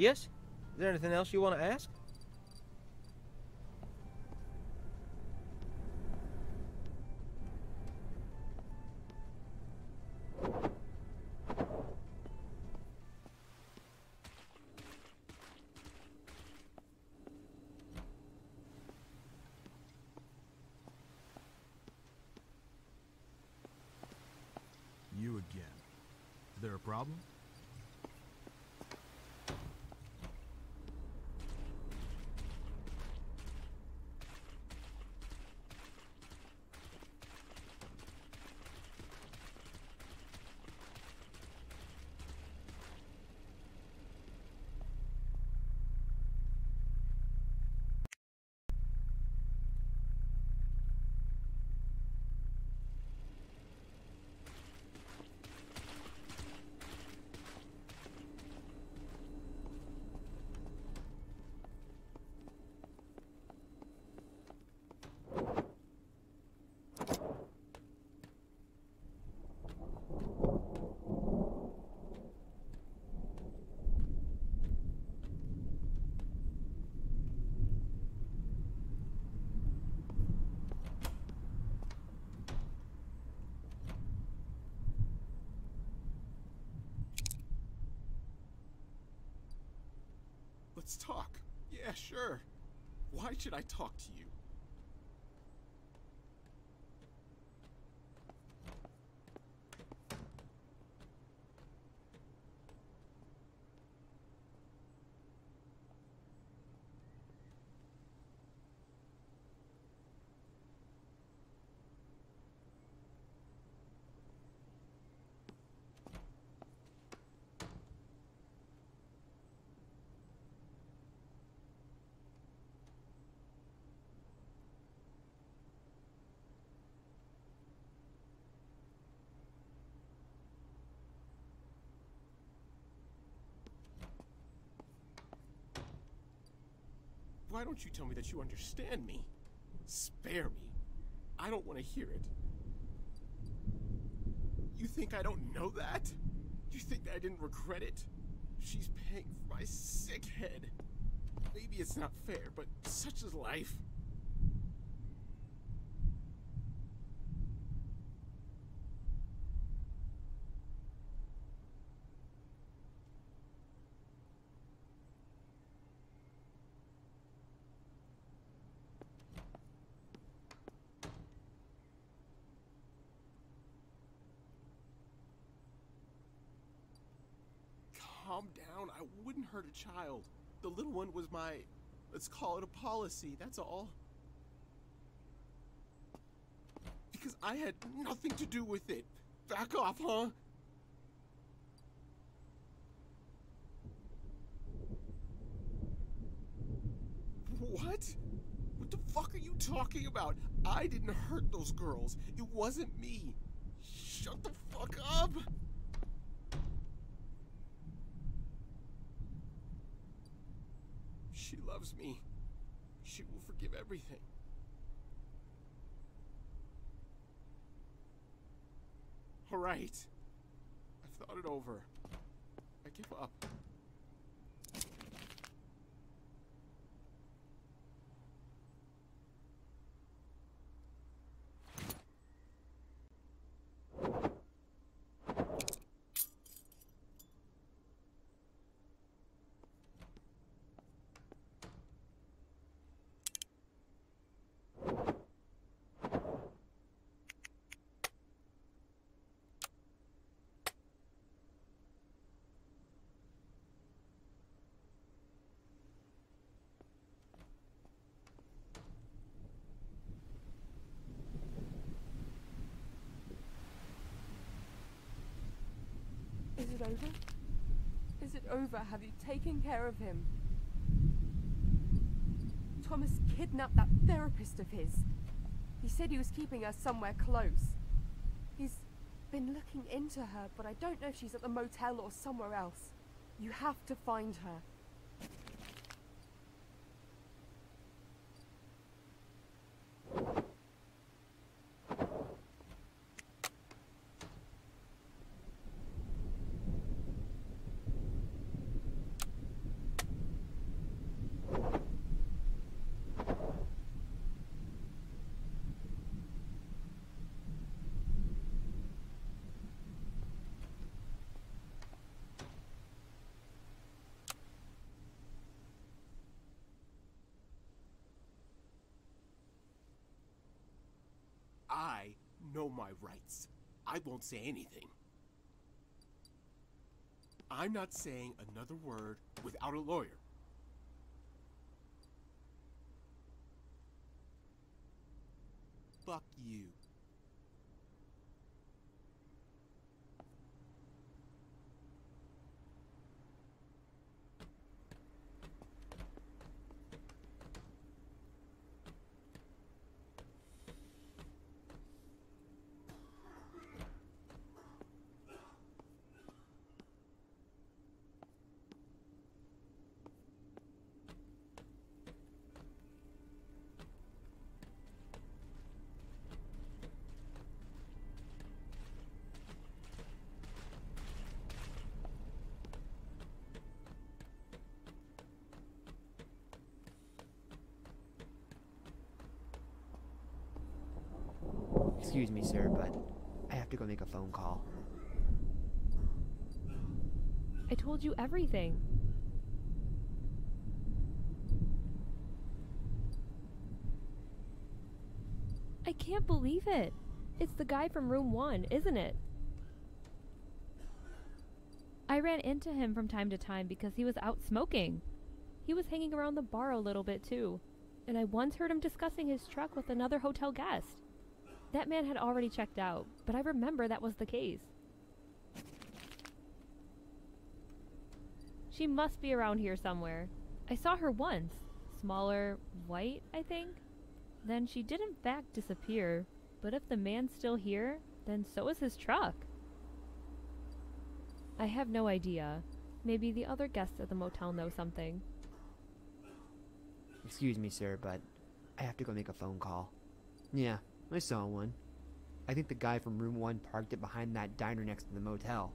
Yes? Is there anything else you want to ask? You again. Is there a problem? Let's talk. Yeah, sure. Why should I talk to you? Why don't you tell me that you understand me? Spare me. I don't want to hear it. You think I don't know that? You think that I didn't regret it? She's paying for my sick head. Maybe it's not fair, but such is life. Calm down, I wouldn't hurt a child. The little one was my, let's call it a policy, that's all. Because I had nothing to do with it. Back off, huh? What? What the fuck are you talking about? I didn't hurt those girls. It wasn't me. Shut the fuck up! She loves me. She will forgive everything. All right. I've thought it over. I give up. Is it over? Is it over? Have you taken care of him? Thomas kidnapped that therapist of his. He said he was keeping her somewhere close. He's been looking into her, but I don't know if she's at the motel or somewhere else. You have to find her. I know my rights. I won't say anything. I'm not saying another word without a lawyer. Fuck you. Excuse me, sir, but I have to go make a phone call. I told you everything. I can't believe it. It's the guy from room one, isn't it? I ran into him from time to time because he was out smoking. He was hanging around the bar a little bit too, and I once heard him discussing his truck with another hotel guest. That man had already checked out, but I remember that was the case. She must be around here somewhere. I saw her once. Smaller, white, I think. Then she did in fact disappear, but if the man's still here, then so is his truck. I have no idea. Maybe the other guests at the motel know something. Excuse me, sir, but I have to go make a phone call. Yeah. I saw one. I think the guy from room one parked it behind that diner next to the motel.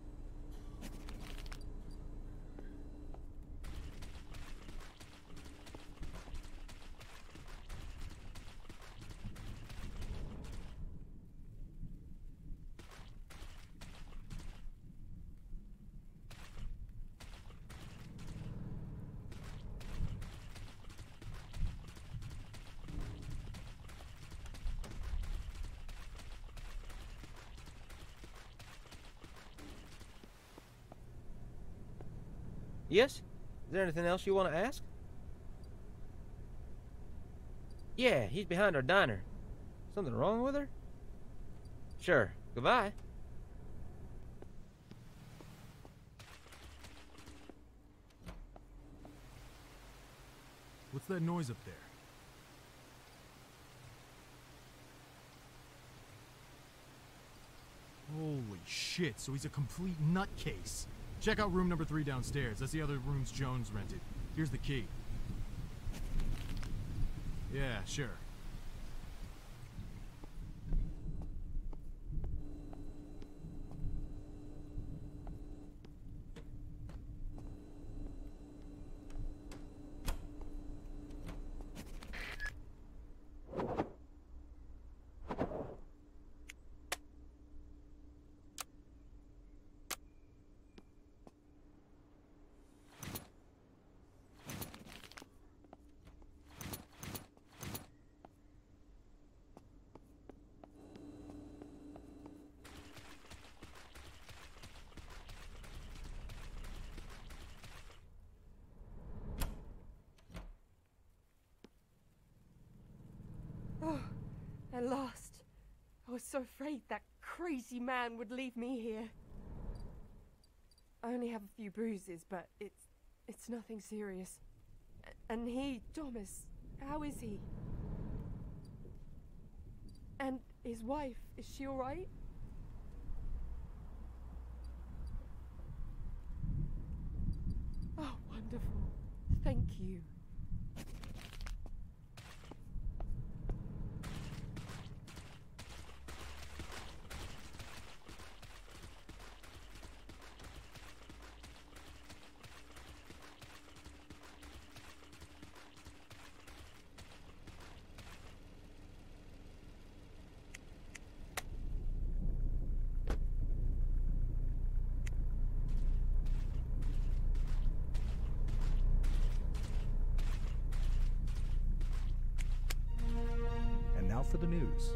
Yes? Is there anything else you want to ask? Yeah, he's behind our diner. Something wrong with her? Sure. Goodbye. What's that noise up there? shit, so he's a complete nutcase. Check out room number three downstairs. That's the other rooms Jones rented. Here's the key. Yeah, sure. At last, I was so afraid that crazy man would leave me here. I only have a few bruises, but it's it's nothing serious. And he, Thomas, how is he? And his wife, is she all right? Oh, wonderful. Thank you. For the news.